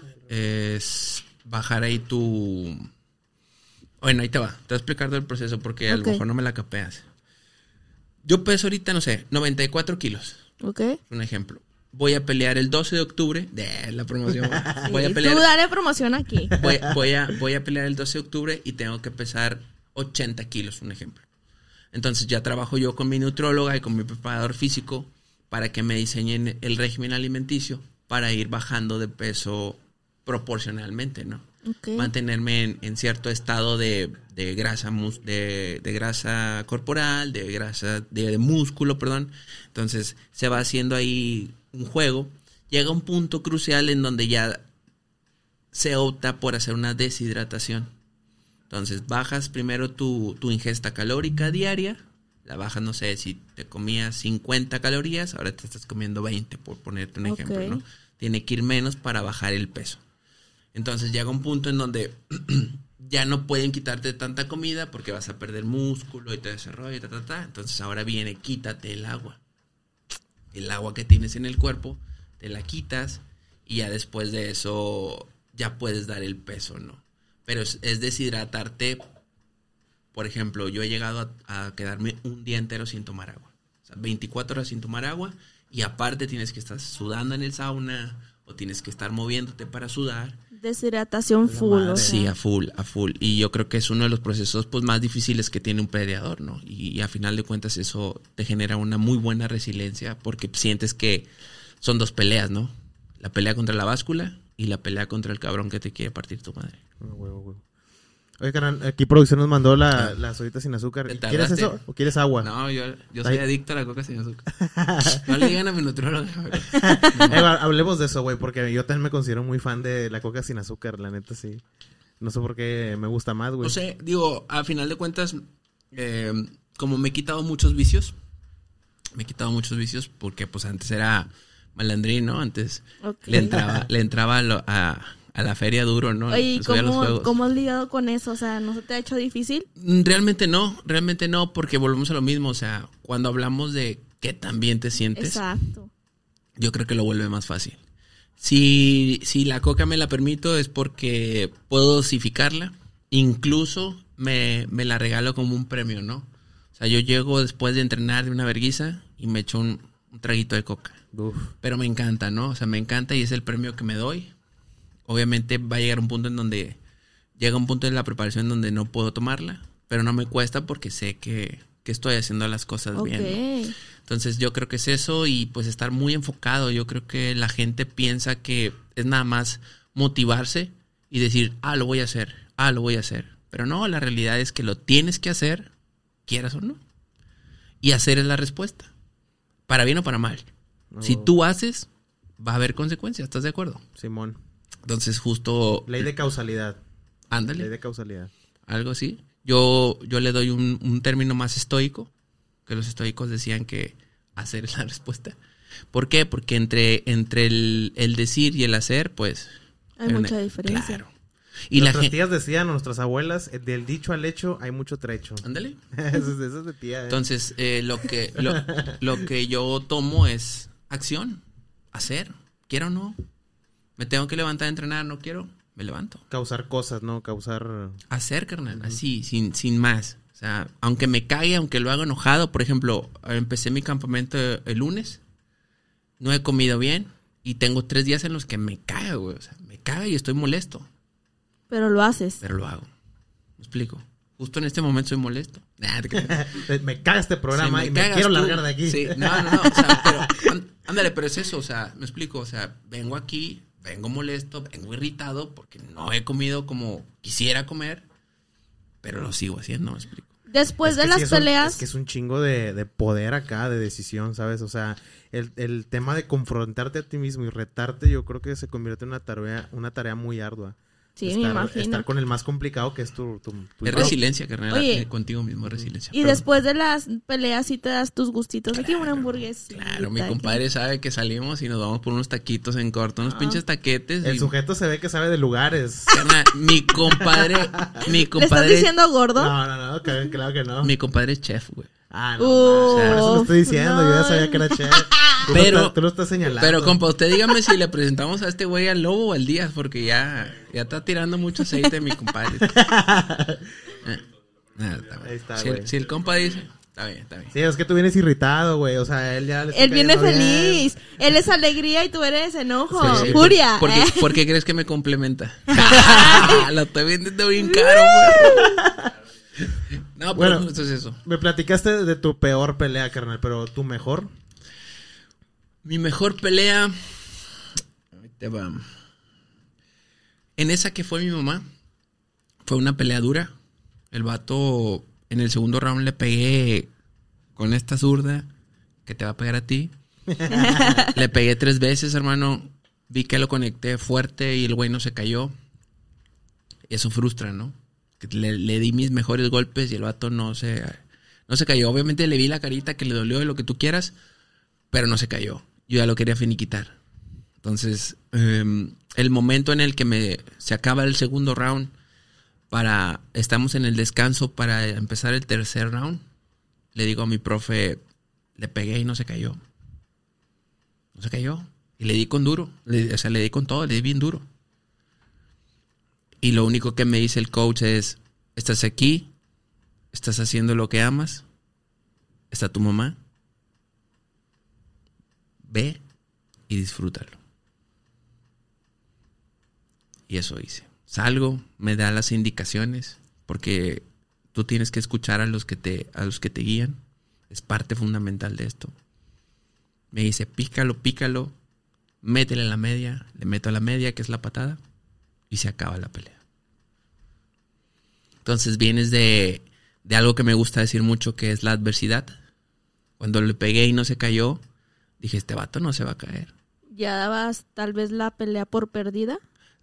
bajar ahí tu... Bueno, ahí te voy a explicar todo el proceso porque a lo mejor no me la capeas. Yo peso ahorita, no sé, 94 kilos. Ok. Un ejemplo. Voy a pelear el 12 de octubre. De la promoción. Voy a pelear... Tú daré promoción aquí. Voy a pelear el 12 de octubre y tengo que pesar 80 kilos, un ejemplo. Entonces ya trabajo yo con mi nutróloga y con mi preparador físico para que me diseñen el régimen alimenticio para ir bajando de peso... proporcionalmente, ¿no? Okay. Mantenerme en cierto estado de grasa, de grasa corporal, de grasa de músculo, perdón. Entonces se va haciendo ahí un juego. Llega un punto crucial en donde ya se opta por hacer una deshidratación. Entonces bajas primero tu ingesta calórica diaria. La bajas, no sé, si te comías 50 calorías, ahora te estás comiendo 20, por ponerte un ejemplo, ¿no? Tiene que ir menos para bajar el peso. Entonces llega un punto en donde ya no pueden quitarte tanta comida porque vas a perder músculo y te desarrollo y Entonces ahora viene, quítate el agua. El agua que tienes en el cuerpo, te la quitas y ya después de eso ya puedes dar el peso, ¿no? Pero es deshidratarte. Por ejemplo, yo he llegado a quedarme un día entero sin tomar agua. O sea, 24 horas sin tomar agua y aparte tienes que estar sudando en el sauna o tienes que estar moviéndote para sudar. Deshidratación full. O sea. Sí, a full. Y yo creo que es uno de los procesos pues más difíciles que tiene un peleador, ¿no? Y a final de cuentas eso te genera una muy buena resiliencia porque sientes que son dos peleas, ¿no? La pelea contra la báscula y la pelea contra el cabrón que te quiere partir tu madre. Huevo. Oye, carnal, aquí producción nos mandó las hojitas sin azúcar. ¿Quieres eso o quieres agua? No, yo soy adicto a la coca sin azúcar. No le digan a mi nutrólogo. Hablemos de eso, güey, porque yo también me considero muy fan de la coca sin azúcar, la neta, sí. No sé por qué me gusta más, güey. No sé, digo, a final de cuentas, como me he quitado muchos vicios, porque pues antes era malandrín, ¿no? Antes le entraba a la feria duro, ¿no? Oye, ¿y cómo has lidiado con eso? O sea, ¿no se te ha hecho difícil? Realmente no, porque volvemos a lo mismo. O sea, cuando hablamos de qué tan bien te sientes, exacto, yo creo que lo vuelve más fácil. Si la coca me la permito es porque puedo dosificarla. Incluso me la regalo como un premio, ¿no? O sea, yo llego después de entrenar de una verguiza y me echo un traguito de coca. Uf. Pero me encanta, ¿no? O sea, me encanta y es el premio que me doy. Obviamente va a llegar un punto en donde... Llega un punto en la preparación en donde no puedo tomarla. Pero no me cuesta porque sé que estoy haciendo las cosas bien, ¿no? Entonces yo creo que es eso y pues estar muy enfocado. Yo creo que la gente piensa que es nada más motivarse y decir, lo voy a hacer. Pero no, la realidad es que lo tienes que hacer, quieras o no. Y hacer es la respuesta. Para bien o para mal. No. Si tú haces, va a haber consecuencias. ¿Estás de acuerdo? Simón. Entonces justo... Ley de causalidad. Ándale. Ley de causalidad. Algo así. Yo le doy un término más estoico, que los estoicos decían que hacer es la respuesta. ¿Por qué? Porque entre el decir y el hacer, pues... Hay mucha diferencia. Claro. Y nuestras tías decían, nuestras abuelas, del dicho al hecho hay mucho trecho. Ándale. Eso es de tía. Entonces, lo que yo tomo es acción, hacer, quiero o no. Me tengo que levantar a entrenar, no quiero, me levanto. Causar cosas, ¿no? Causar... Hacer, carnal, así, sin más. O sea, aunque me caiga, aunque lo haga enojado. Por ejemplo, empecé mi campamento el lunes, no he comido bien y tengo 3 días en los que me caga, güey. O sea, me caga y estoy molesto. Pero lo haces. Pero lo hago. ¿Me explico? Justo en este momento soy molesto. Me caga este programa y me quiero largar de aquí. Sí. No. O sea, pero, ándale, pero es eso. O sea, me explico. O sea, vengo aquí, vengo molesto, vengo irritado porque no he comido como quisiera comer, pero lo sigo haciendo, me explico. Después es de las peleas... Es que es un chingo de poder acá, de decisión, ¿sabes? O sea, el tema de confrontarte a ti mismo y retarte, yo creo que se convierte en una tarea muy ardua. Sí, me imagino. Estar con el más complicado que es tu es resiliencia, carnal. Oye, contigo mismo es resiliencia. Y después de las peleas sí te das tus gustitos. Claro, aquí una hamburguesa. Claro, mi compadre sabe que salimos y nos vamos por unos taquitos en corto, unos pinches taquetes. El sujeto se ve que sabe de lugares. Carnal, mi compadre. ¿Le estás diciendo gordo? No, claro que no. Mi compadre es chef, güey. Ah, no, o sea, eso lo estoy diciendo, yo ya sabía que era chef. Tú lo estás señalando. Pero, compa, usted dígame si le presentamos a este güey al Lobo o al Díaz, porque ya está tirando mucho aceite mi compadre. Está bien. Ahí está, si el compa dice, está bien. Sí, es que tú vienes irritado, güey, o sea, él ya... Él viene feliz, bien. Él es alegría y tú eres enojo, sí. Furia. ¿Por qué crees que me complementa? Lo estoy vendiendo bien caro, güey. No, pero bueno, justo es eso. Me platicaste de tu peor pelea, carnal, pero ¿tu mejor? Mi mejor pelea. Ahí te va. En esa que fue mi mamá, fue una pelea dura. El vato en el segundo round le pegué con esta zurda que te va a pegar a ti. Le pegué 3 veces, hermano. Vi que lo conecté fuerte y el güey no se cayó. Eso frustra, ¿no? Le di mis mejores golpes y el vato no se cayó. Obviamente le vi la carita que le dolió y lo que tú quieras, pero no se cayó. Yo ya lo quería finiquitar. Entonces, el momento en el que se acaba el segundo round, estamos en el descanso para empezar el tercer round, le digo a mi profe, le pegué y no se cayó. No se cayó. Y le di con duro. Le di con todo, le di bien duro. Y lo único que me dice el coach es, estás aquí, estás haciendo lo que amas, está tu mamá, ve y disfrútalo. Y eso hice. Salgo, me da las indicaciones, porque tú tienes que escuchar a los que te guían. Es parte fundamental de esto. Me dice, pícalo, métele la media, le meto la media, que es la patada, y se acaba la pelea. Entonces vienes de algo que me gusta decir mucho, que es la adversidad. Cuando le pegué y no se cayó, dije, este vato no se va a caer. ¿Ya dabas tal vez la pelea por perdida?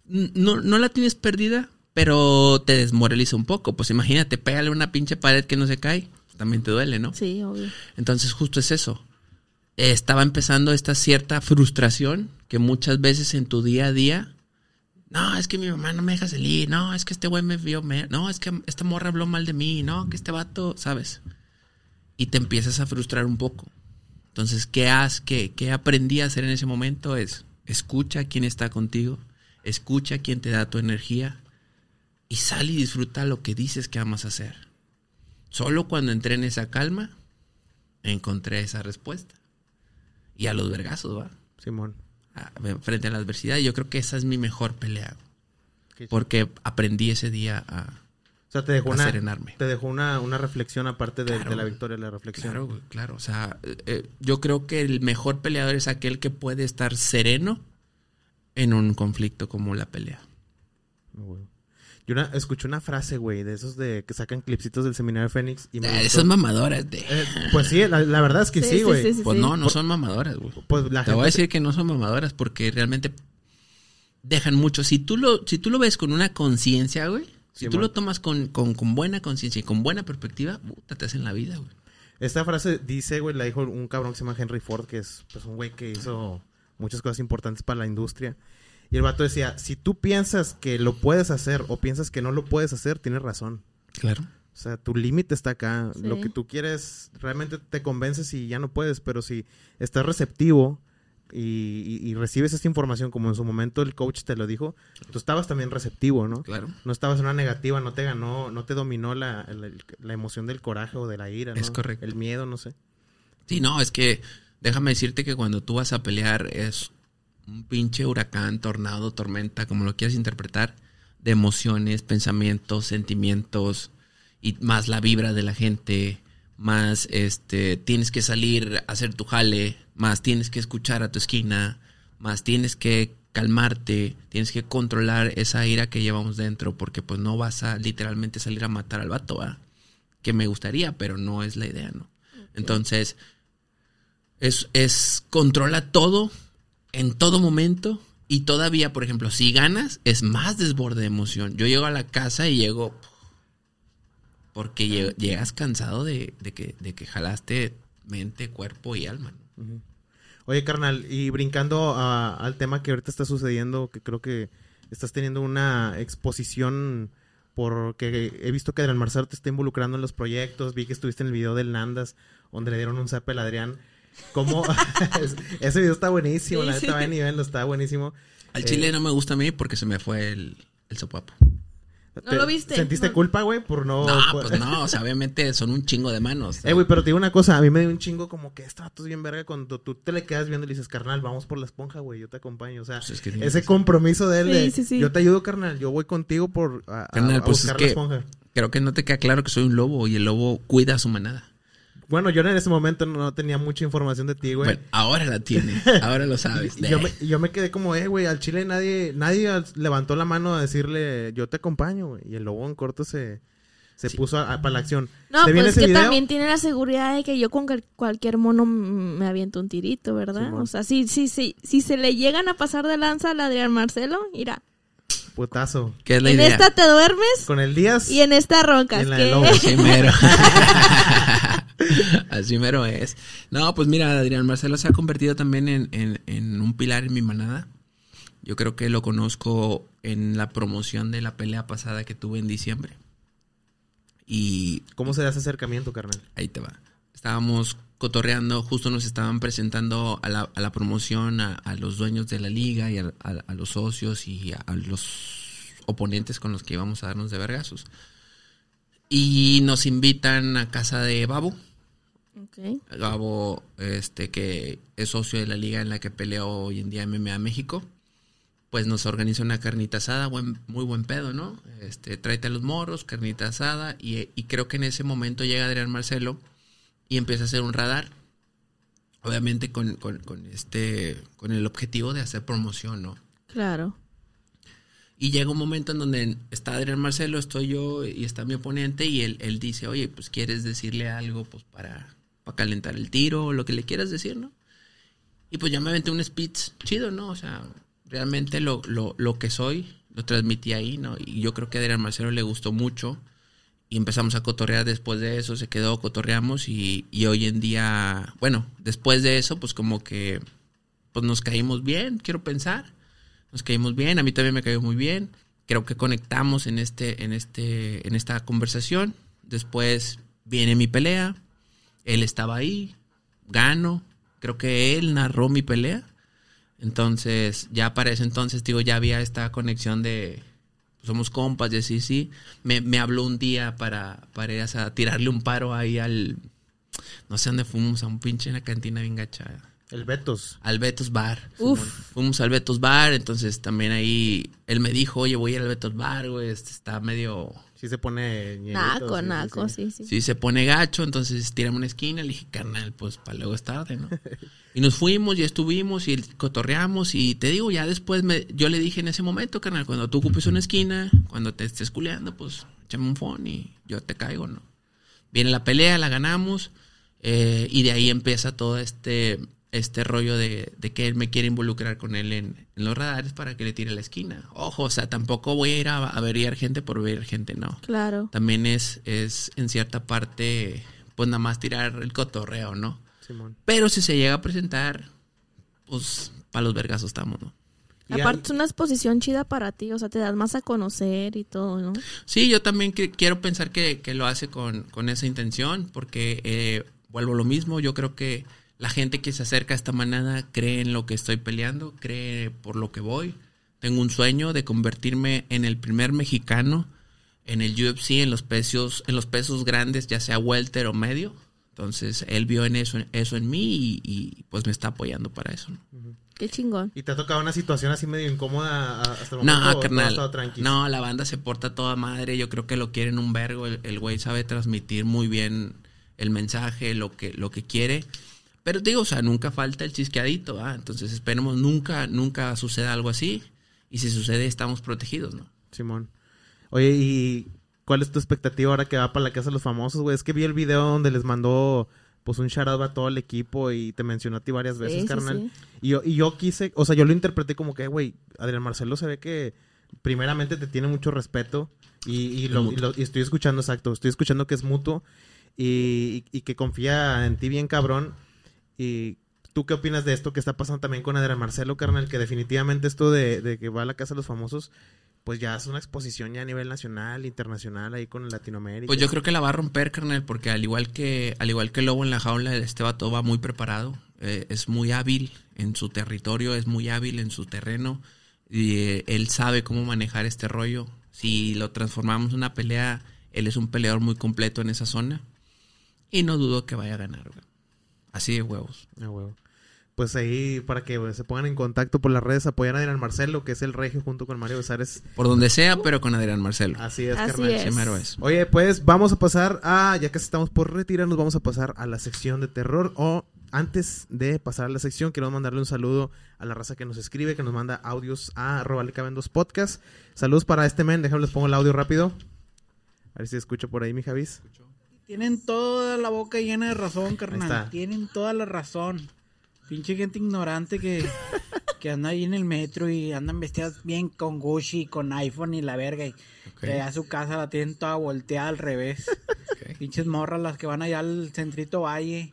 No la tienes perdida, pero te desmoraliza un poco. Pues imagínate, pégale una pinche pared que no se cae. También te duele, ¿no? Sí, obvio. Entonces justo es eso. Estaba empezando esta cierta frustración que muchas veces en tu día a día... No, es que mi mamá no me deja salir. No, es que este güey me vio. No, es que esta morra habló mal de mí. No, que este vato, ¿sabes? Y te empiezas a frustrar un poco. Entonces, ¿qué aprendí a hacer en ese momento? Es, escucha a quien está contigo. Escucha a quien te da tu energía. Y sal y disfruta lo que dices que amas hacer. Solo cuando entré en esa calma, encontré esa respuesta. Y a los vergazos, ¿va? Simón. Frente a la adversidad, yo creo que esa es mi mejor pelea, porque aprendí ese día a serenarme. Te dejó una reflexión aparte de, claro, de la victoria, la reflexión. Claro, o sea, yo creo que el mejor peleador es aquel que puede estar sereno en un conflicto como la pelea. Yo escuché una frase, güey, de esos de que sacan clipsitos del Seminario Fénix. Y son mamadoras. Pues sí, la verdad es que sí, güey. Sí, pues no son mamadoras, güey. Pues la gente... voy a decir que no son mamadoras porque realmente dejan mucho. Si tú lo ves con una conciencia, güey, si tú lo tomas con buena conciencia y con buena perspectiva, puta, te hacen la vida, güey. Esta frase dice, güey, la dijo un cabrón que se llama Henry Ford, que es pues, un güey que hizo muchas cosas importantes para la industria. Y el vato decía, si tú piensas que lo puedes hacer o piensas que no lo puedes hacer, tienes razón. Claro. O sea, tu límite está acá. Sí. Lo que tú quieres, realmente te convences y ya no puedes. Pero si estás receptivo y recibes esta información, como en su momento el coach te lo dijo, tú estabas también receptivo, ¿no? Claro. No estabas en una negativa, no te ganó, no te dominó la emoción del coraje o de la ira, ¿no? Es correcto. El miedo, no sé. Sí, no, es que déjame decirte que cuando tú vas a pelear es... un pinche huracán, tornado, tormenta, como lo quieras interpretar, de emociones, pensamientos, sentimientos, y más la vibra de la gente, más tienes que salir a hacer tu jale, más tienes que escuchar a tu esquina, más tienes que calmarte, tienes que controlar esa ira que llevamos dentro, porque pues no vas a literalmente salir a matar al vato, ¿verdad? Que me gustaría, pero no es la idea, ¿no? Okay. Entonces, es controla todo, en todo momento, y todavía, por ejemplo, si ganas, es más desborde de emoción. Yo llego a la casa y llego... porque llegas cansado de que jalaste mente, cuerpo y alma, ¿no? Uh-huh. Oye, carnal, y brincando al tema que ahorita está sucediendo, que creo que estás teniendo una exposición, porque he visto que Adrián Marcelo te está involucrando en los proyectos, vi que estuviste en el video del Nandas, donde le dieron un zape al Adrián. ¿Cómo? Ese video está buenísimo, sí, la neta, ven y venlo, está buenísimo. Al chile no me gusta a mí porque se me fue el sopapo. ¿No lo viste? ¿Sentiste culpa, güey, por no...? No, pues no, o sea, obviamente son un chingo de manos. Güey, pero te digo una cosa, a mí me dio un chingo como que esto es bien verga cuando tú te le quedas viendo y le dices, carnal, vamos por la esponja, güey, yo te acompaño. O sea, pues es que ese compromiso de él de, sí. Yo te ayudo, carnal, yo voy contigo por carnal, a buscar la esponja. Creo que no te queda claro que soy un lobo y el lobo cuida a su manada. Bueno, yo en ese momento no tenía mucha información de ti, güey. Bueno, ahora la tienes, ahora lo sabes. Yo me quedé como, güey, al chile nadie levantó la mano a decirle, yo te acompaño, güey. Y el lobo en corto se sí puso para la acción. No, pues es que video también tiene la seguridad de que yo con cualquier mono me aviento un tirito, ¿verdad? Sí, o sea, si se le llegan a pasar de lanza al Adrián Marcelo, mira. Putazo. ¿Qué es la idea? En esta te duermes. Con el Díaz. Y en esta roncas. En la del lobo. Así mero. Así mero es. No, pues mira, Adrián Marcelo se ha convertido también en un pilar en mi manada. Yo creo que lo conozco en la promoción de la pelea pasada que tuve en diciembre. Y ¿cómo se da ese acercamiento, carnal? Ahí te va. Estábamos cotorreando, justo nos estaban presentando a la promoción, a los dueños de la liga y a los socios y a los oponentes con los que íbamos a darnos de vergazos. Y nos invitan a casa de Babo. Okay. Babo, que es socio de la liga en la que peleo hoy en día MMA México. Pues nos organiza una carnita asada, muy buen pedo, ¿no? Tráete a los morros, carnita asada. Y creo que en ese momento llega Adrián Marcelo y empieza a hacer un radar, obviamente con el objetivo de hacer promoción, ¿no? Claro. Y llega un momento en donde está Adrián Marcelo, estoy yo y está mi oponente, y él dice, oye, pues quieres decirle algo pues para calentar el tiro o lo que le quieras decir, ¿no? Y pues ya me aventé un speech chido, ¿no? O sea, realmente lo que soy lo transmití ahí, ¿no? Y yo creo que a Adrián Marcelo le gustó mucho. Y empezamos a cotorrear después de eso, se quedó, cotorreamos y hoy en día, bueno, después de eso, pues como que pues nos caímos bien, quiero pensar, nos caímos bien, a mí también me cayó muy bien, creo que conectamos en esta conversación, después viene mi pelea, él estaba ahí, gano, creo que él narró mi pelea, entonces ya para ese entonces, digo, ya había esta conexión de... somos compas, y así, sí. Me habló un día para ir a tirarle un paro ahí al... no sé dónde fuimos, a un pinche en la cantina bien gacha. El Betos. Al Betos Bar. Uf. Fuimos al Betos Bar, entonces también ahí... él me dijo, oye, voy a ir al Betos Bar, güey, está medio... Sí se pone ñerito, naco, sí, naco, sí, sí, sí. Sí, se pone gacho, entonces tiramos una esquina. Le dije, carnal, pues para luego es tarde, ¿no? Y nos fuimos y estuvimos y cotorreamos. Y te digo, ya después yo le dije en ese momento, carnal, cuando tú ocupes una esquina, cuando te estés culeando, pues échame un phone y yo te caigo, ¿no? Viene la pelea, la ganamos. Y de ahí empieza todo este rollo de que él me quiere involucrar con él en los radares para que le tire la esquina. Ojo, o sea, tampoco voy a ir a averiar gente por averiar gente, no. Claro. También es en cierta parte, pues nada más tirar el cotorreo, ¿no? Simón. Pero si se llega a presentar, pues para los vergazos estamos, ¿no? Y aparte es una exposición chida para ti, o sea, te das más a conocer y todo, ¿no? Sí, yo también quiero pensar que lo hace con esa intención, porque vuelvo a lo mismo, yo creo que la gente que se acerca a esta manada cree en lo que estoy peleando, cree por lo que voy. Tengo un sueño de convertirme en el primer mexicano en el UFC, en los pesos grandes, ya sea welter o medio. Entonces, él vio en eso en mí y pues me está apoyando para eso, ¿no? Uh-huh. Qué chingón. ¿Y te ha tocado una situación así medio incómoda hasta el momento? No, carnal. No, la banda se porta toda madre. Yo creo que lo quieren un vergo. El güey sabe transmitir muy bien el mensaje, lo que quiere. Pero digo, o sea, nunca falta el chisqueadito, ¿verdad? Entonces esperemos nunca suceda algo así. Y si sucede, estamos protegidos, ¿no? Simón. Oye, ¿y cuál es tu expectativa ahora que va para la Casa de los Famosos, güey? Es que vi el video donde les mandó pues un shout out a todo el equipo y te mencionó a ti varias veces, sí, carnal. Sí, sí. Y yo quise, o sea, yo lo interpreté como que, güey, Adrián Marcelo se ve que primeramente te tiene mucho respeto. Y estoy escuchando, exacto, estoy escuchando que es mutuo y que confía en ti bien cabrón. ¿Y tú qué opinas de esto que está pasando también con Adrián Marcelo, carnal? Que definitivamente esto de que va a la Casa de los Famosos, pues ya es una exposición ya a nivel nacional, internacional, ahí con Latinoamérica. Pues yo creo que la va a romper, carnal, porque al igual que Lobo en la jaula, este vato va muy preparado, es muy hábil en su territorio, es muy hábil en su terreno, y él sabe cómo manejar este rollo. Si lo transformamos en una pelea, él es un peleador muy completo en esa zona, y no dudo que vaya a ganar, güey. Así de huevos. De huevo. Pues ahí, para que se pongan en contacto por las redes, apoyar a Adrián Marcelo, que es el regio junto con Mario Besares. Por donde sea, pero con Adrián Marcelo. Así es, carnal. Oye, pues vamos a pasar ya que estamos por retirarnos, vamos a pasar a la sección de terror. O antes de pasar a la sección, quiero mandarle un saludo a la raza que nos escribe, que nos manda audios a @lecabendospodcast. Saludos para este men, déjenme les pongo el audio rápido. A ver si escucho por ahí, mi Javis. Tienen toda la boca llena de razón, carnal. Tienen toda la razón. Pinche gente ignorante que anda ahí en el metro y andan vestidas bien con Gucci, con iPhone y la verga. Y okay. A su casa la tienen toda volteada al revés. Okay. Pinches morras las que van allá al Centrito Valle,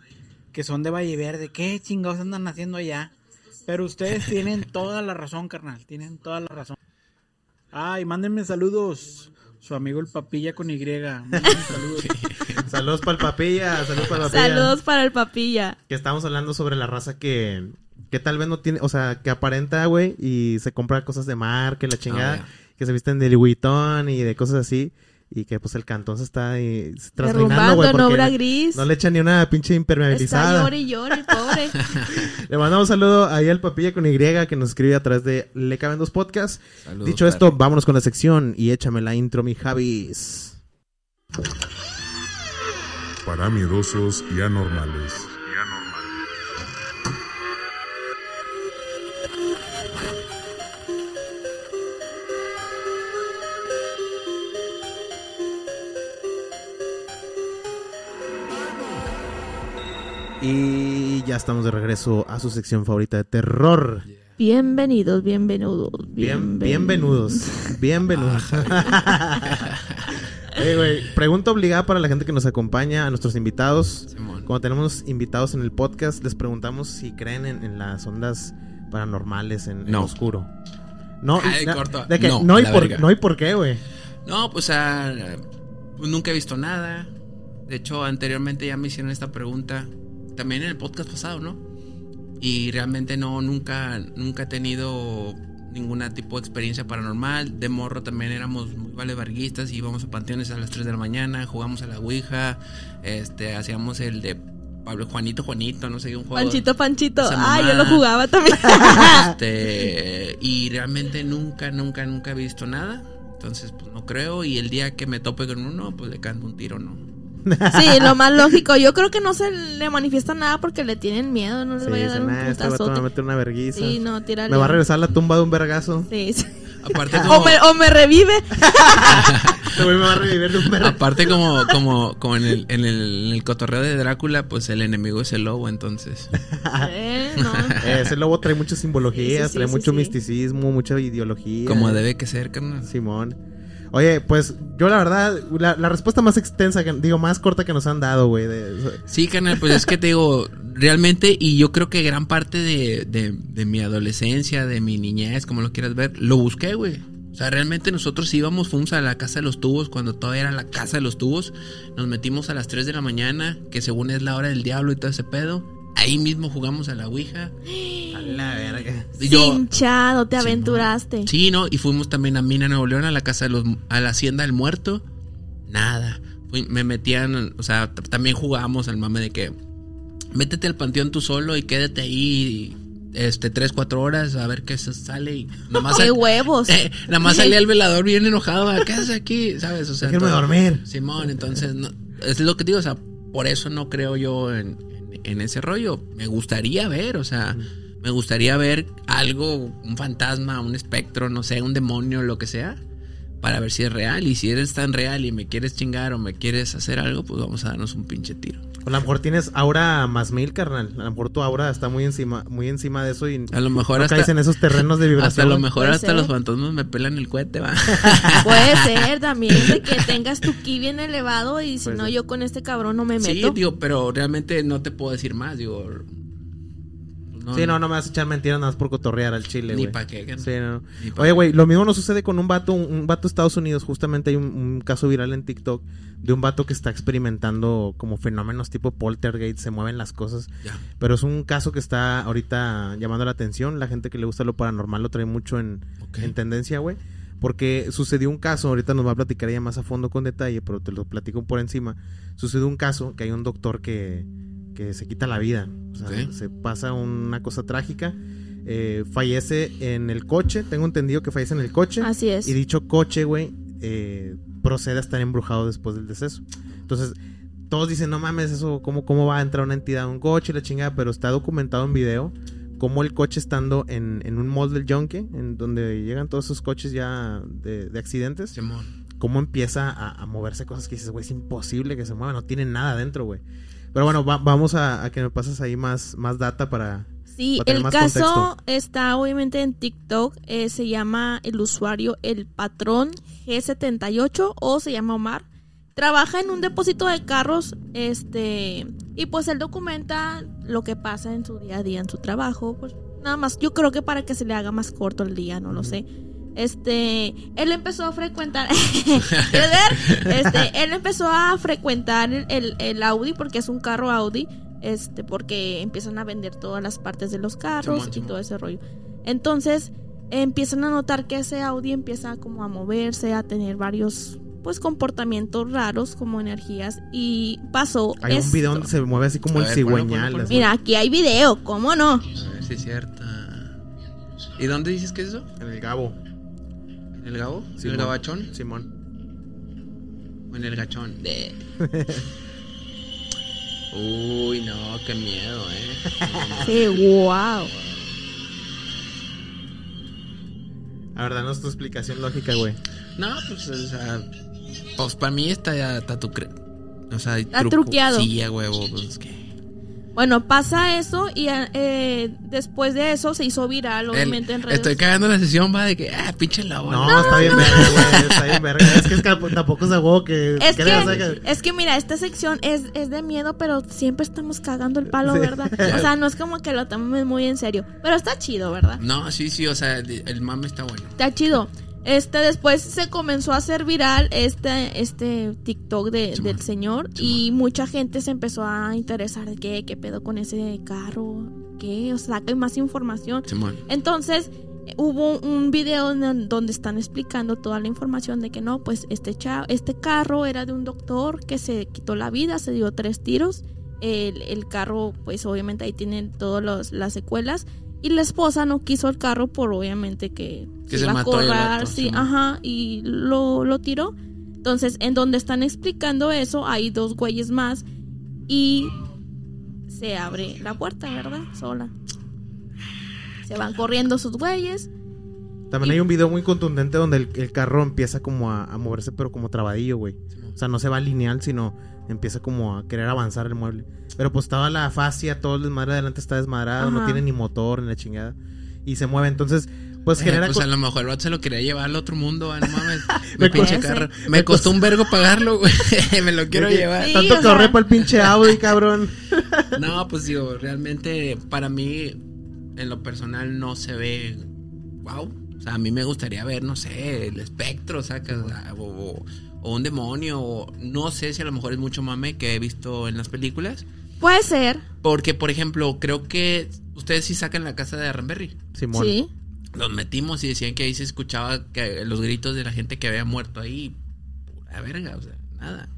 que son de Valle Verde. ¿Qué chingados andan haciendo allá? Pero ustedes tienen toda la razón, carnal. Tienen toda la razón. Ay, mándenme saludos. Su amigo el Papilla con Y. Saludos. Saludos para el Papilla, saludos para el Papilla. Saludos para el Papilla. Que estamos hablando sobre la raza que tal vez no tiene, o sea, que aparenta, güey, y se compra cosas de marca, la chingada, que se visten de Louis Vuitton y de cosas así, y que pues el cantón se está trasminando, güey, porque obra gris. No le echan ni una pinche impermeabilizada. Está llore y llore, el pobre. Le mandamos un saludo ahí al Papilla con Y, que nos escribe a través de Le Caben Dos Podcast. Saludos, dicho padre. Esto, vámonos con la sección y échame la intro, mi Javis. Para miedosos y anormales. Y ya estamos de regreso a su sección favorita de terror. Yeah. Bienvenidos. Güey, pregunta obligada para la gente que nos acompaña, a nuestros invitados. Simón. Cuando tenemos invitados en el podcast, les preguntamos si creen en las ondas paranormales, en lo oscuro. No. Ay, corto. De que, no, y por qué, güey. No, pues, nunca he visto nada. De hecho, anteriormente ya me hicieron esta pregunta, también en el podcast pasado, ¿no? Y realmente nunca he tenido ninguna tipo de experiencia paranormal. De morro también éramos muy valevarguistas, íbamos a panteones a las 3 de la mañana, jugamos a la ouija, hacíamos el de Pablo Juanito, no sé, un juego. Panchito. Ah, yo lo jugaba también. Y realmente nunca he visto nada. Entonces, pues no creo. Y el día que me tope con uno, pues le canto un tiro, ¿no? Sí, lo más lógico. Yo creo que no se le manifiesta nada porque le tienen miedo. No les sí, vaya a dar un putazote. Me va a meter una verguiza. Sí, no, tírale. Me va a regresar a la tumba de un vergazo. Sí, sí. Aparte como... o me revive. Me va a revivir de un vergazo. Aparte como en el cotorreo de Drácula, pues el enemigo es el lobo, entonces. No. Ese lobo trae mucha simbología, sí, trae mucho misticismo, mucha ideología. Como debe que ser, carnal. Simón. Oye, pues yo la verdad, la respuesta más extensa, más corta que nos han dado, güey. Sí, carnal, pues es que te digo, realmente, y yo creo que gran parte de mi adolescencia, de mi niñez, como lo quieras ver, lo busqué, güey. O sea, realmente nosotros fuimos a la Casa de los Tubos cuando todavía era la Casa de los Tubos. Nos metimos a las 3 de la mañana, que según es la hora del diablo y todo ese pedo. Ahí mismo jugamos a la ouija. A la verga. Hinchado, te aventuraste. Sí, no, y fuimos también a Mina, Nuevo León, a la casa a la Hacienda del Muerto. Nada. Me metían, o sea, también jugábamos al mame de que métete al panteón tú solo y quédate ahí 3-4 horas a ver qué sale y nomás ¡qué huevos! Nomás salía el velador bien enojado, ¿qué haces aquí? ¿Sabes? O sea, déjame dormir. Simón, entonces no, es lo que digo, o sea, por eso no creo yo en ese rollo. Me gustaría ver, o sea, me gustaría ver algo, un fantasma, un espectro, no sé, un demonio, lo que sea, para ver si es real. Y si eres tan real y me quieres chingar o me quieres hacer algo, pues vamos a darnos un pinche tiro. A lo mejor tienes aura más 1000, carnal. A lo mejor tu aura está muy encima de eso y a lo mejor no hasta caes en esos terrenos de vibración. Hasta a lo mejor hasta ser. Los fantasmas me pelan el cohete, va. Puede ser también de que tengas tu ki bien elevado y si pues no, yo con este cabrón no me meto. Sí, digo, pero realmente no te puedo decir más, digo. No, sí, no me vas a echar mentiras nada más por cotorrear al chile, güey. Ni pa' qué, sí, no. Oye, güey, lo mismo nos sucede con un vato de Estados Unidos. Justamente hay un caso viral en TikTok de un vato que está experimentando como fenómenos tipo poltergeist, se mueven las cosas. Yeah. Pero es un caso que está ahorita llamando la atención. La gente que le gusta lo paranormal lo trae mucho en tendencia, güey. Porque sucedió un caso, ahorita nos va a platicar ella más a fondo con detalle, pero te lo platico por encima. Sucedió un caso que hay un doctor que se quita la vida, o sea, se pasa una cosa trágica, fallece en el coche, tengo entendido que fallece en el coche. Así es. Y dicho coche, güey, procede a estar embrujado después del deceso. Entonces, todos dicen, no mames, eso, ¿cómo va a entrar una entidad a un coche, la chingada? Pero está documentado en video como el coche estando en un mall del Yonke, en donde llegan todos esos coches ya de accidentes. Simón. Cómo empieza a moverse cosas que dices, güey, es imposible que se mueva, no tiene nada adentro, güey. Pero bueno, vamos a que me pases ahí más data para... Sí, para tener el más caso contexto. Está obviamente en TikTok, se llama el usuario El Patrón G78 o se llama Omar. Trabaja en un depósito de carros, y pues él documenta lo que pasa en su día a día, en su trabajo. Pues nada más, yo creo que para que se le haga más corto el día, no lo sé. Él empezó a frecuentar el Audi, porque es un carro Audi, porque empiezan a vender todas las partes de los carros y todo ese rollo. Entonces empiezan a notar que ese Audi empieza como a moverse, a tener varios pues comportamientos raros, como energías. Y pasó hay esto. Un video donde se mueve así como a el ver, cigüeñal bueno. Mira, aquí hay video, ¿cómo no? A ver si es cierto. ¿Y dónde dices que es eso? En el Gabo. ¿En el Gabo? ¿En el Gabachón? Simón. O en el Gachón. Uy, no, qué miedo, Sí, wow. La verdad no es tu explicación lógica, güey. No, pues, o sea, pues para mí está o sea, está truqueado. Sí, güey, pues que... Bueno, pasa eso y después de eso se hizo viral, obviamente, en redes. Estoy cagando la sesión, va, de que, pinche lobo. No, está bien verga, güey, está bien verga. Es que tampoco es algo que... Es que mira, esta sección es de miedo, pero siempre estamos cagando el palo, sí. ¿Verdad? O sea, no es como que lo tomemos muy en serio, pero está chido, ¿verdad? No, sí, o sea, el mame está bueno. Está chido. Después se comenzó a hacer viral este TikTok del señor y mucha gente se empezó a interesar de qué pedo con ese carro, qué, o sea, hay más información. Entonces hubo un video donde están explicando toda la información de que no, pues este carro era de un doctor que se quitó la vida, se dio 3 tiros. El carro, pues obviamente ahí tienen todas las secuelas. Y la esposa no quiso el carro por obviamente que se iba a correr, sí, ajá, y lo tiró. Entonces, en donde están explicando eso, hay dos güeyes más y se abre la puerta, ¿verdad? Sola. Se van corriendo sus güeyes. También hay un video muy contundente donde el carro empieza como a moverse, pero como trabadillo, güey. O sea, no se va lineal, sino empieza como a querer avanzar el mueble. Pero pues estaba la fascia, todo el desmadre adelante está desmadrado, ajá, no tiene ni motor, ni la chingada. Y se mueve, entonces... Pues, a lo mejor el vato se lo quería llevar al otro mundo, no mames. Me pinche carro. Me costó un vergo pagarlo, güey. Me lo quiero llevar. Sí, tanto corré para el pinche Audi, cabrón. No, pues digo, realmente para mí, en lo personal, no se ve wow. O sea, a mí me gustaría ver, no sé, el espectro, sacas, o un demonio, o no sé si a lo mejor es mucho mame que he visto en las películas. Puede ser. Porque, por ejemplo, creo que ustedes sí sacan la casa de Arranberry. Simón. Sí. Los metimos y decían que ahí se escuchaba que los gritos de la gente que había muerto ahí. Pura verga, o sea, nada.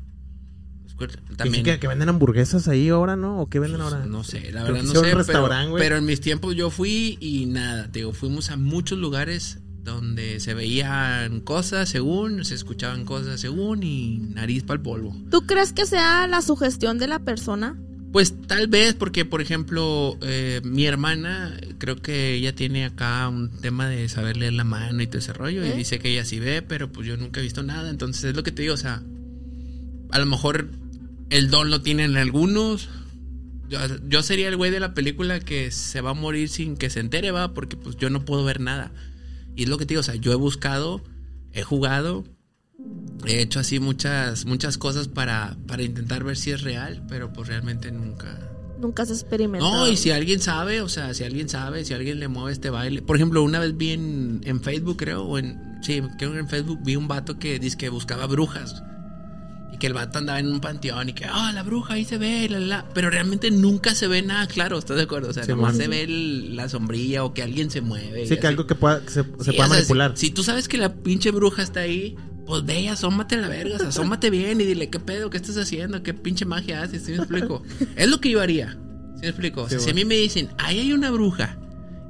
También que venden hamburguesas ahí ahora, ¿no? ¿O qué venden ahora? No sé, la verdad no sé, pero en mis tiempos yo fui y nada, te digo, fuimos a muchos lugares donde se veían cosas según, se escuchaban cosas según y nariz para el polvo. ¿Tú crees que sea la sugestión de la persona? Pues tal vez, porque por ejemplo, mi hermana, creo que ella tiene acá un tema de saber leer la mano y todo ese rollo, y dice que ella sí ve, pero pues yo nunca he visto nada, entonces es lo que te digo, o sea, a lo mejor el don lo tienen algunos, yo sería el güey de la película que se va a morir sin que se entere, va, porque pues yo no puedo ver nada, y es lo que te digo, o sea, yo he buscado, he jugado, he hecho así muchas cosas para intentar ver si es real, pero pues realmente nunca se experimenta. No, y si alguien sabe, o sea, si alguien le mueve este baile. Por ejemplo, una vez vi en Facebook, creo que en Facebook vi un vato que dice que buscaba brujas. Y que el vato andaba en un panteón y que, la bruja ahí se ve, pero realmente nunca se ve nada claro, ¿estás de acuerdo? O sea, sí, nomás se ve la sombrilla o que alguien se mueve. Sí, que algo que se pueda manipular. Si tú sabes que la pinche bruja está ahí, pues ve, asómate a la verga, asómate bien y dile, ¿qué pedo? ¿Qué estás haciendo? ¿Qué pinche magia haces? ¿Sí me explico? Es lo que yo haría. ¿Sí me explico? Sí, o sea, bueno. Si a mí me dicen, ahí hay una bruja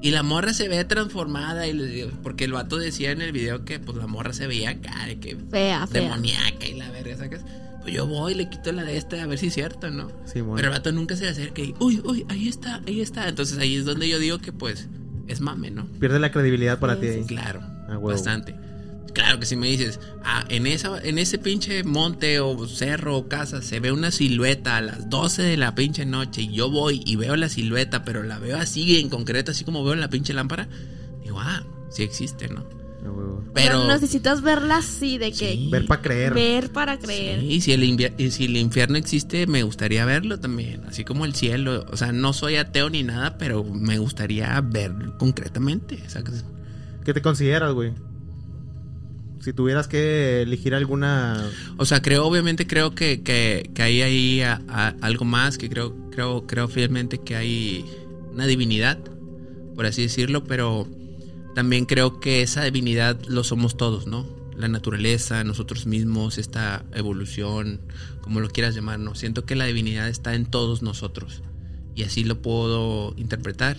y la morra se ve transformada, y les digo, porque el vato decía en el video que pues la morra se veía acá, de que fea, demoníaca y la verga, ¿sacas? Pues yo voy y le quito la de esta a ver si es cierto, ¿no? Sí, bueno. Pero el vato nunca se acerca y, uy, ahí está. Entonces ahí es donde yo digo que pues es mame, ¿no? Pierde la credibilidad para ti ahí. Claro, bastante. Claro que si me dices, en ese pinche monte o cerro o casa se ve una silueta a las 12 de la pinche noche y yo voy y veo la silueta, pero la veo así en concreto, así como veo en la pinche lámpara, digo, sí existe, ¿no? Pero necesitas verla así, de que... Sí, ver para creer. Sí, y si el infierno existe, me gustaría verlo también, así como el cielo. O sea, no soy ateo ni nada, pero me gustaría verlo concretamente. ¿Sabes? ¿Qué te consideras, güey? Si tuvieras que elegir alguna... O sea, creo que hay ahí algo más, que creo fielmente que hay una divinidad, por así decirlo, pero también creo que esa divinidad lo somos todos, ¿no? La naturaleza, nosotros mismos, esta evolución, como lo quieras llamar, ¿no? Siento que la divinidad está en todos nosotros y así lo puedo interpretar.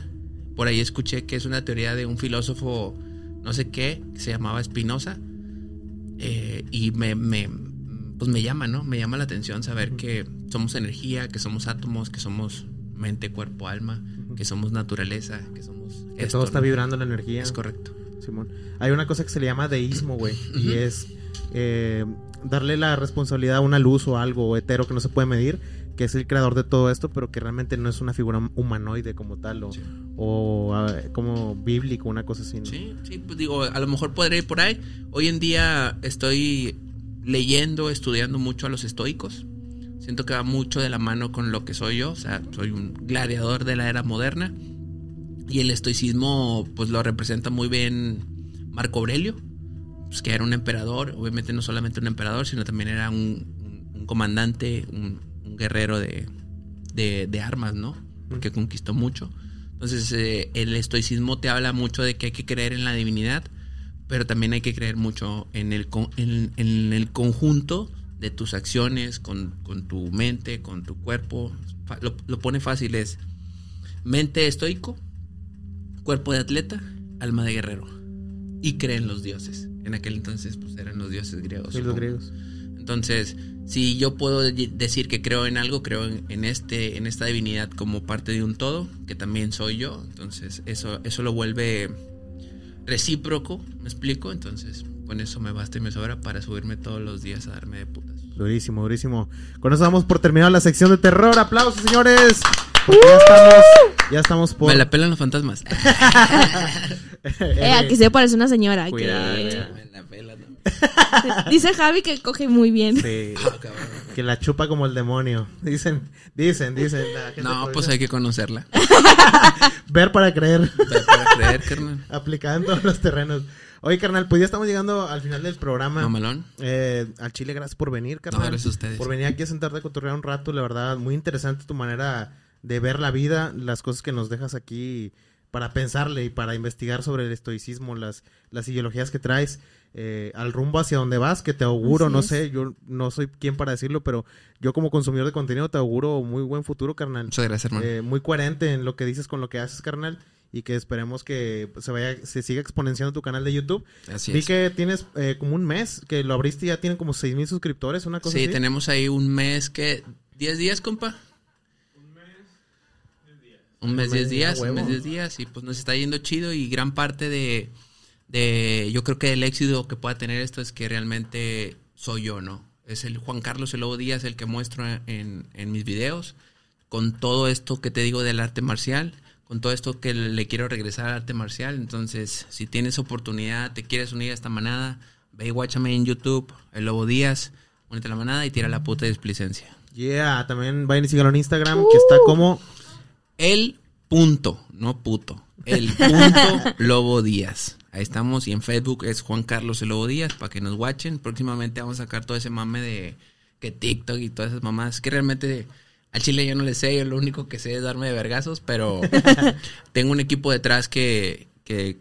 Por ahí escuché que es una teoría de un filósofo, no sé qué, que se llamaba Spinoza. Y me llama, ¿no? Me llama la atención saber que somos energía, que somos átomos, que somos mente, cuerpo, alma, que somos naturaleza, que somos... Que esto, todo está vibrando la energía. Es correcto. Simón. Hay una cosa que se le llama deísmo, güey, y es darle la responsabilidad a una luz o algo hetero que no se puede medir, que es el creador de todo esto, pero que realmente no es una figura humanoide como tal o como bíblico, una cosa así, ¿no? Sí, pues digo, a lo mejor podría ir por ahí. Hoy en día estoy estudiando mucho a los estoicos. Siento que va mucho de la mano con lo que soy yo, o sea, soy un gladiador de la era moderna y el estoicismo pues lo representa muy bien Marco Aurelio, pues, que era un emperador, obviamente no solamente un emperador, sino también era un comandante, un guerrero de armas, ¿no? Porque conquistó mucho. Entonces el estoicismo te habla mucho de que hay que creer en la divinidad, pero también hay que creer mucho en el conjunto de tus acciones, con tu mente, con tu cuerpo. Lo pone fácil, es mente estoico, Cuerpo de atleta, alma de guerrero. Y cree en los dioses. En aquel entonces, pues eran los dioses griegos. Los griegos. Entonces, si yo puedo decir que creo en algo, creo en esta divinidad como parte de un todo, que también soy yo. Entonces, eso lo vuelve recíproco, ¿me explico? Entonces, con eso me basta y me sobra para subirme todos los días a darme de putas. Durísimo, durísimo. Con eso damos por terminada la sección de terror. ¡Aplausos, señores! Porque ya estamos por... Me la pelan los fantasmas. Que se parece una señora. Cuidado, que... Me la pela, no. Dice Javi que coge muy bien. Sí. Oh, que la chupa como el demonio. Dicen. La gente no, pues hay que conocerla. Ver para creer. Ver para creer, carnal. Aplicada en todos los terrenos. Oye, carnal, pues ya estamos llegando al final del programa. Mamalón. Al Chile, gracias por venir, carnal. No, gracias a ustedes. Por venir aquí a sentarte a cotorrear un rato, la verdad, muy interesante tu manera de ver la vida, las cosas que nos dejas aquí para pensarle y para investigar sobre el estoicismo, las ideologías que traes, al rumbo hacia donde vas, que te auguro, así no es. Sé, yo no soy quien para decirlo, pero yo como consumidor de contenido te auguro muy buen futuro, carnal. Muchas gracias, hermano. Muy coherente en lo que dices con lo que haces, carnal. Y que esperemos que se siga exponenciando tu canal de YouTube. Así es. Vi que tienes como un mes que lo abriste y ya tienen como 6,000 suscriptores, una cosa así. Sí, tenemos ahí un mes que... ¿10 días, compa? Un mes, 10 días. Y pues nos está yendo chido y gran parte de... Yo creo que el éxito que pueda tener esto es que realmente soy yo, ¿no? Es el Juan Carlos el Lobo Díaz el que muestro en mis videos. Con todo esto que te digo del arte marcial... Con todo esto que le quiero regresar al arte marcial. Entonces, si tienes oportunidad, te quieres unir a esta manada, ve y guáchame en YouTube, El Lobo Díaz, únete a la manada y tira la puta displicencia. Yeah, también vayan y síganlo en Instagram, que está como... El punto Lobo Díaz. Ahí estamos, y en Facebook es Juan Carlos el Lobo Díaz, para que nos guachen. Próximamente vamos a sacar todo ese mame de que TikTok y todas esas mamadas, que realmente... Al Chile yo no le sé, yo lo único que sé es darme de vergazos, pero tengo un equipo detrás que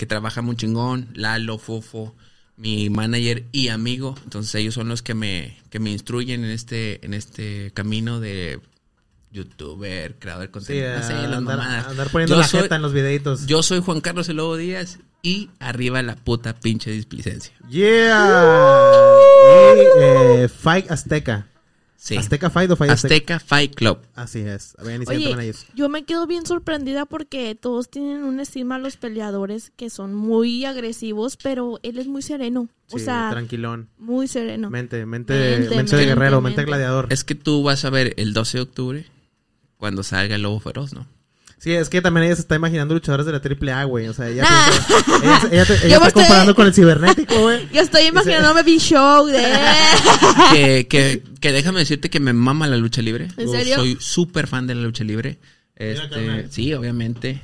trabaja muy chingón, Lalo, Fofo, mi manager y amigo. Entonces ellos son los que me instruyen en este camino de youtuber, creador de contenido. Sí, no sé, andar poniendo la jeta en los videitos. Yo soy Juan Carlos el Lobo Díaz y arriba la puta pinche displicencia. Yeah. Fight Azteca. Sí. Azteca Fight o Fight Azteca. Azteca Fight Club. Así es. Vean, oye, yo me quedo bien sorprendida porque todos tienen un estima a los peleadores que son muy agresivos, pero él es muy sereno. Sí, o sea, tranquilón. Muy sereno. Mente de guerrero, mente gladiador. Es que tú vas a ver el 12 de octubre cuando salga el Lobo Feroz, ¿no? Sí, es que también ella se está imaginando luchadores de la AAA, güey. O sea, ella está comparando con el cibernético, güey. Yo estoy imaginándome Big Show de... Que déjame decirte que me mama la lucha libre. ¿En serio? Soy súper fan de la lucha libre. Sí, obviamente.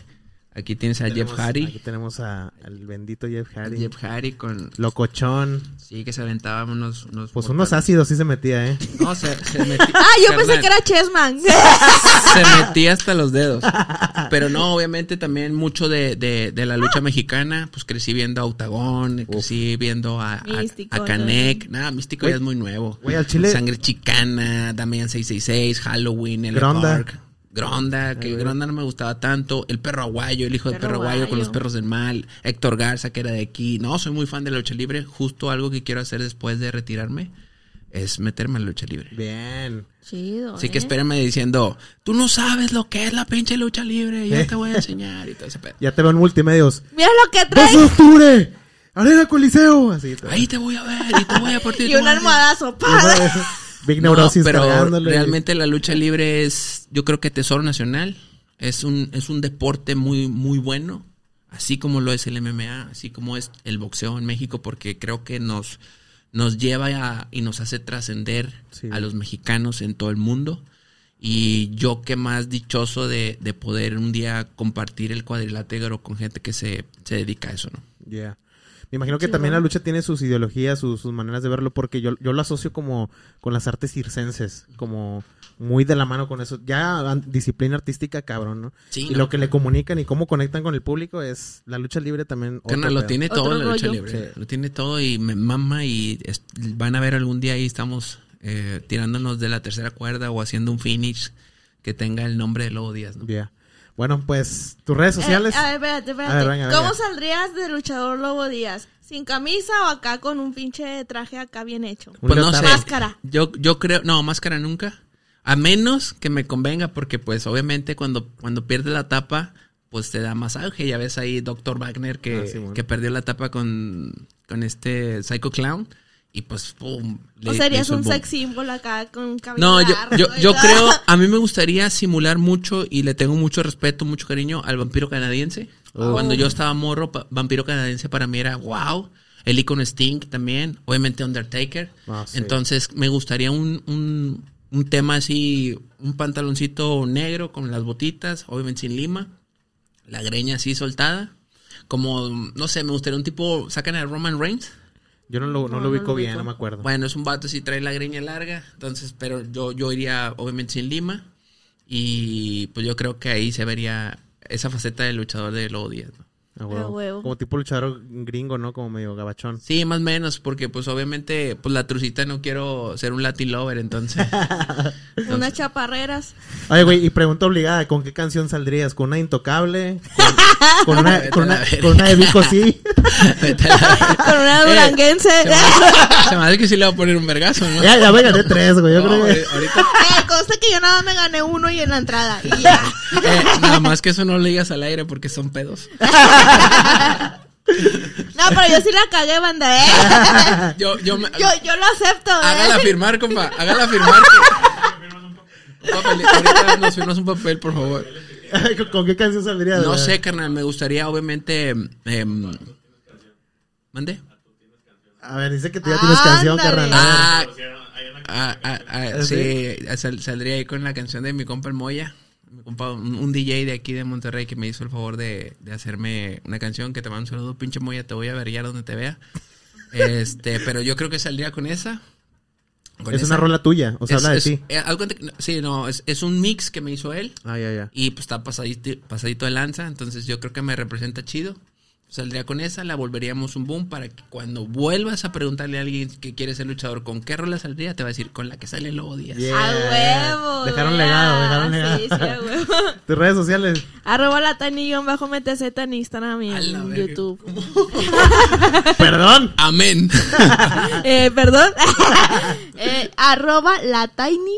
Aquí tienes a Jeff Hardy. Aquí tenemos al bendito Jeff Hardy. Jeff Hardy con... Locochón. Sí, que se aventaba unos pues unos ácidos sí se metía, ¿eh? No, se metía. Ah, yo pensé que era Chessman. Se metía hasta los dedos. Pero no, obviamente también mucho de la lucha mexicana. Pues crecí viendo a Autagon, crecí viendo a Canek. Nada, Místico ya es muy nuevo. Güey, al Chile. Sangre Chicana, Damián 666, Halloween, El Dark. Gronda no me gustaba tanto. El Perro Aguayo, el hijo de Perro Aguayo con los perros del mal. Héctor Garza, que era de aquí. No, soy muy fan de la lucha libre. Justo algo que quiero hacer después de retirarme es meterme en la lucha libre. Bien. Chido. Así que espérame diciendo, tú no sabes lo que es la pinche lucha libre. Yo te voy a enseñar y todo ese pedo. Ya te veo en multimedios. Mira lo que traes. 2 de octubre. Arena Coliseo. Así, ahí te voy a ver y te voy a partir. Y un almohadazo, padre. Big neurosis, no, pero realmente la lucha libre es, yo creo que tesoro nacional, es un deporte muy muy bueno, así como lo es el MMA, así como es el boxeo en México, porque creo que nos lleva y nos hace trascender a los mexicanos en todo el mundo. Y yo que más dichoso de poder un día compartir el cuadrilátero con gente que se dedica a eso, ¿no? Yeah. Me imagino que también la lucha tiene sus ideologías, sus maneras de verlo, porque yo lo asocio como con las artes circenses, como muy de la mano con eso. Ya disciplina artística, cabrón, ¿no? Sí, y lo que le comunican y cómo conectan con el público es la lucha libre también. Carna, lo tiene todo la lucha libre. Sí. Lo tiene todo y me mama y van a ver algún día ahí estamos tirándonos de la tercera cuerda o haciendo un finish que tenga el nombre de Lobo Díaz, ¿no? Yeah. Bueno, pues, tus redes sociales. A ver, espérate. A ver, venga, ¿cómo saldrías de luchador Lobo Díaz? ¿Sin camisa o acá con un pinche traje acá bien hecho? Pues no sé. Máscara. Yo creo, no, máscara nunca. A menos que me convenga, porque pues obviamente cuando pierde la tapa, pues te da más auge. Ya ves ahí Doctor Wagner que perdió la tapa con este Psycho Clown. Y pues, pum. ¿O serías un sex símbolo acá con cabello? No, yo creo, a mí me gustaría simular mucho y le tengo mucho respeto, mucho cariño al Vampiro Canadiense. Oh. Cuando yo estaba morro, Vampiro Canadiense para mí era wow. El icono Sting también, obviamente Undertaker. Ah, sí. Entonces me gustaría un tema así, un pantaloncito negro con las botitas, obviamente sin lima, la greña así soltada. Como, no sé, me gustaría un tipo, sacan a Roman Reigns. Yo no lo ubico bien, no me acuerdo. Bueno, es un vato así, trae la greña larga, entonces, pero yo iría obviamente sin lima y pues yo creo que ahí se vería esa faceta del luchador de Lobo Díaz, ¿no? Ah, huevo. Como tipo luchador gringo, ¿no? Como medio gabachón. Sí, más o menos, porque pues obviamente, pues la trucita, no quiero ser un Latin lover, entonces. Unas chaparreras. Ay, güey, y pregunta obligada, ¿con qué canción saldrías? ¿Con una Intocable? ¿Con una de Vico, sí? ¿Con una duranguense? Se me hace que sí le va a poner un vergazo, ¿no? Ya me gané 3, güey, yo creo que... Ahorita... Cosa que yo nada me gané 1 y en la entrada, y ya. Nada más que eso no le digas al aire porque son pedos. No, pero yo sí la cagué, banda, ¿eh? Yo lo acepto, ¿eh? Hágala firmar, compa. Hágala firmar. Ahorita nos firmas un papel, por favor. ¿Con qué canción saldría? No sé, carnal. Me gustaría, obviamente... ¿Mande? A ver, dice que tú ya tienes canción, carnal. Sí, saldría ahí con la canción de mi compa el Moya. Mi compa, un DJ de aquí de Monterrey que me hizo el favor de hacerme una canción. Que te mando un saludo, pinche Moya, te voy a ver ya donde te vea. Pero yo creo que saldría con esa. Una rola tuya, o sea, habla de ti. Sí, no, es un mix que me hizo él. Ya. Y pues está pasadito de lanza, entonces yo creo que me representa chido. Saldría con esa, la volveríamos un boom para que cuando vuelvas a preguntarle a alguien que quiere ser luchador con qué rola saldría, te va a decir con la que sale Lobo Díaz. Yeah. ¡A huevo! Dejaron legado. Sí, a huevo. Tus redes sociales. @latani_mtz en Instagram y en YouTube. Perdón. Amén. Perdón.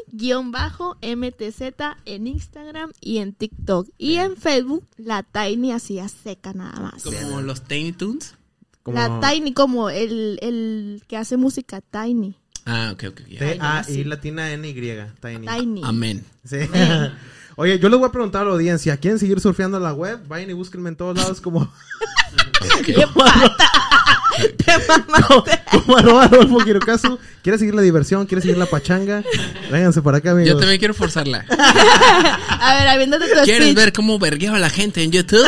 @latini_mtz en Instagram y en TikTok. Y en Facebook, la Tiny así a seca nada más. Como los Tiny Toons. La Tiny, como el que hace música Tiny. Ok. Yeah. T-A-I latina N-Y. Tiny. Amén. Sí. Amén. Oye, yo les voy a preguntar a la audiencia, ¿quieren seguir surfeando la web? Vayan y búsquenme en todos lados como... Okay. ¡Qué pata! ¡Te mamaste! Como Adolfo Quirocaso. ¿Quieres seguir la diversión? ¿Quieres seguir la pachanga? Vénganse para acá, amigos. Yo también quiero forzarla. A ver, aviéntate tu speech. ¿Quieres ver cómo vergueo a la gente en YouTube?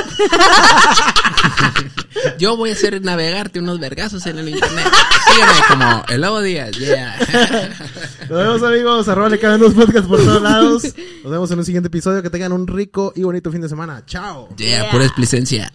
Yo voy a hacer navegarte unos vergazos en el internet. Sígueme como el Lobo Díaz. Yeah. Nos vemos, amigos. @lecabendospodcast por todos lados. Nos vemos en un siguiente episodio. Que tengan un rico y bonito fin de semana. Chao. Yeah. Pura explicencia.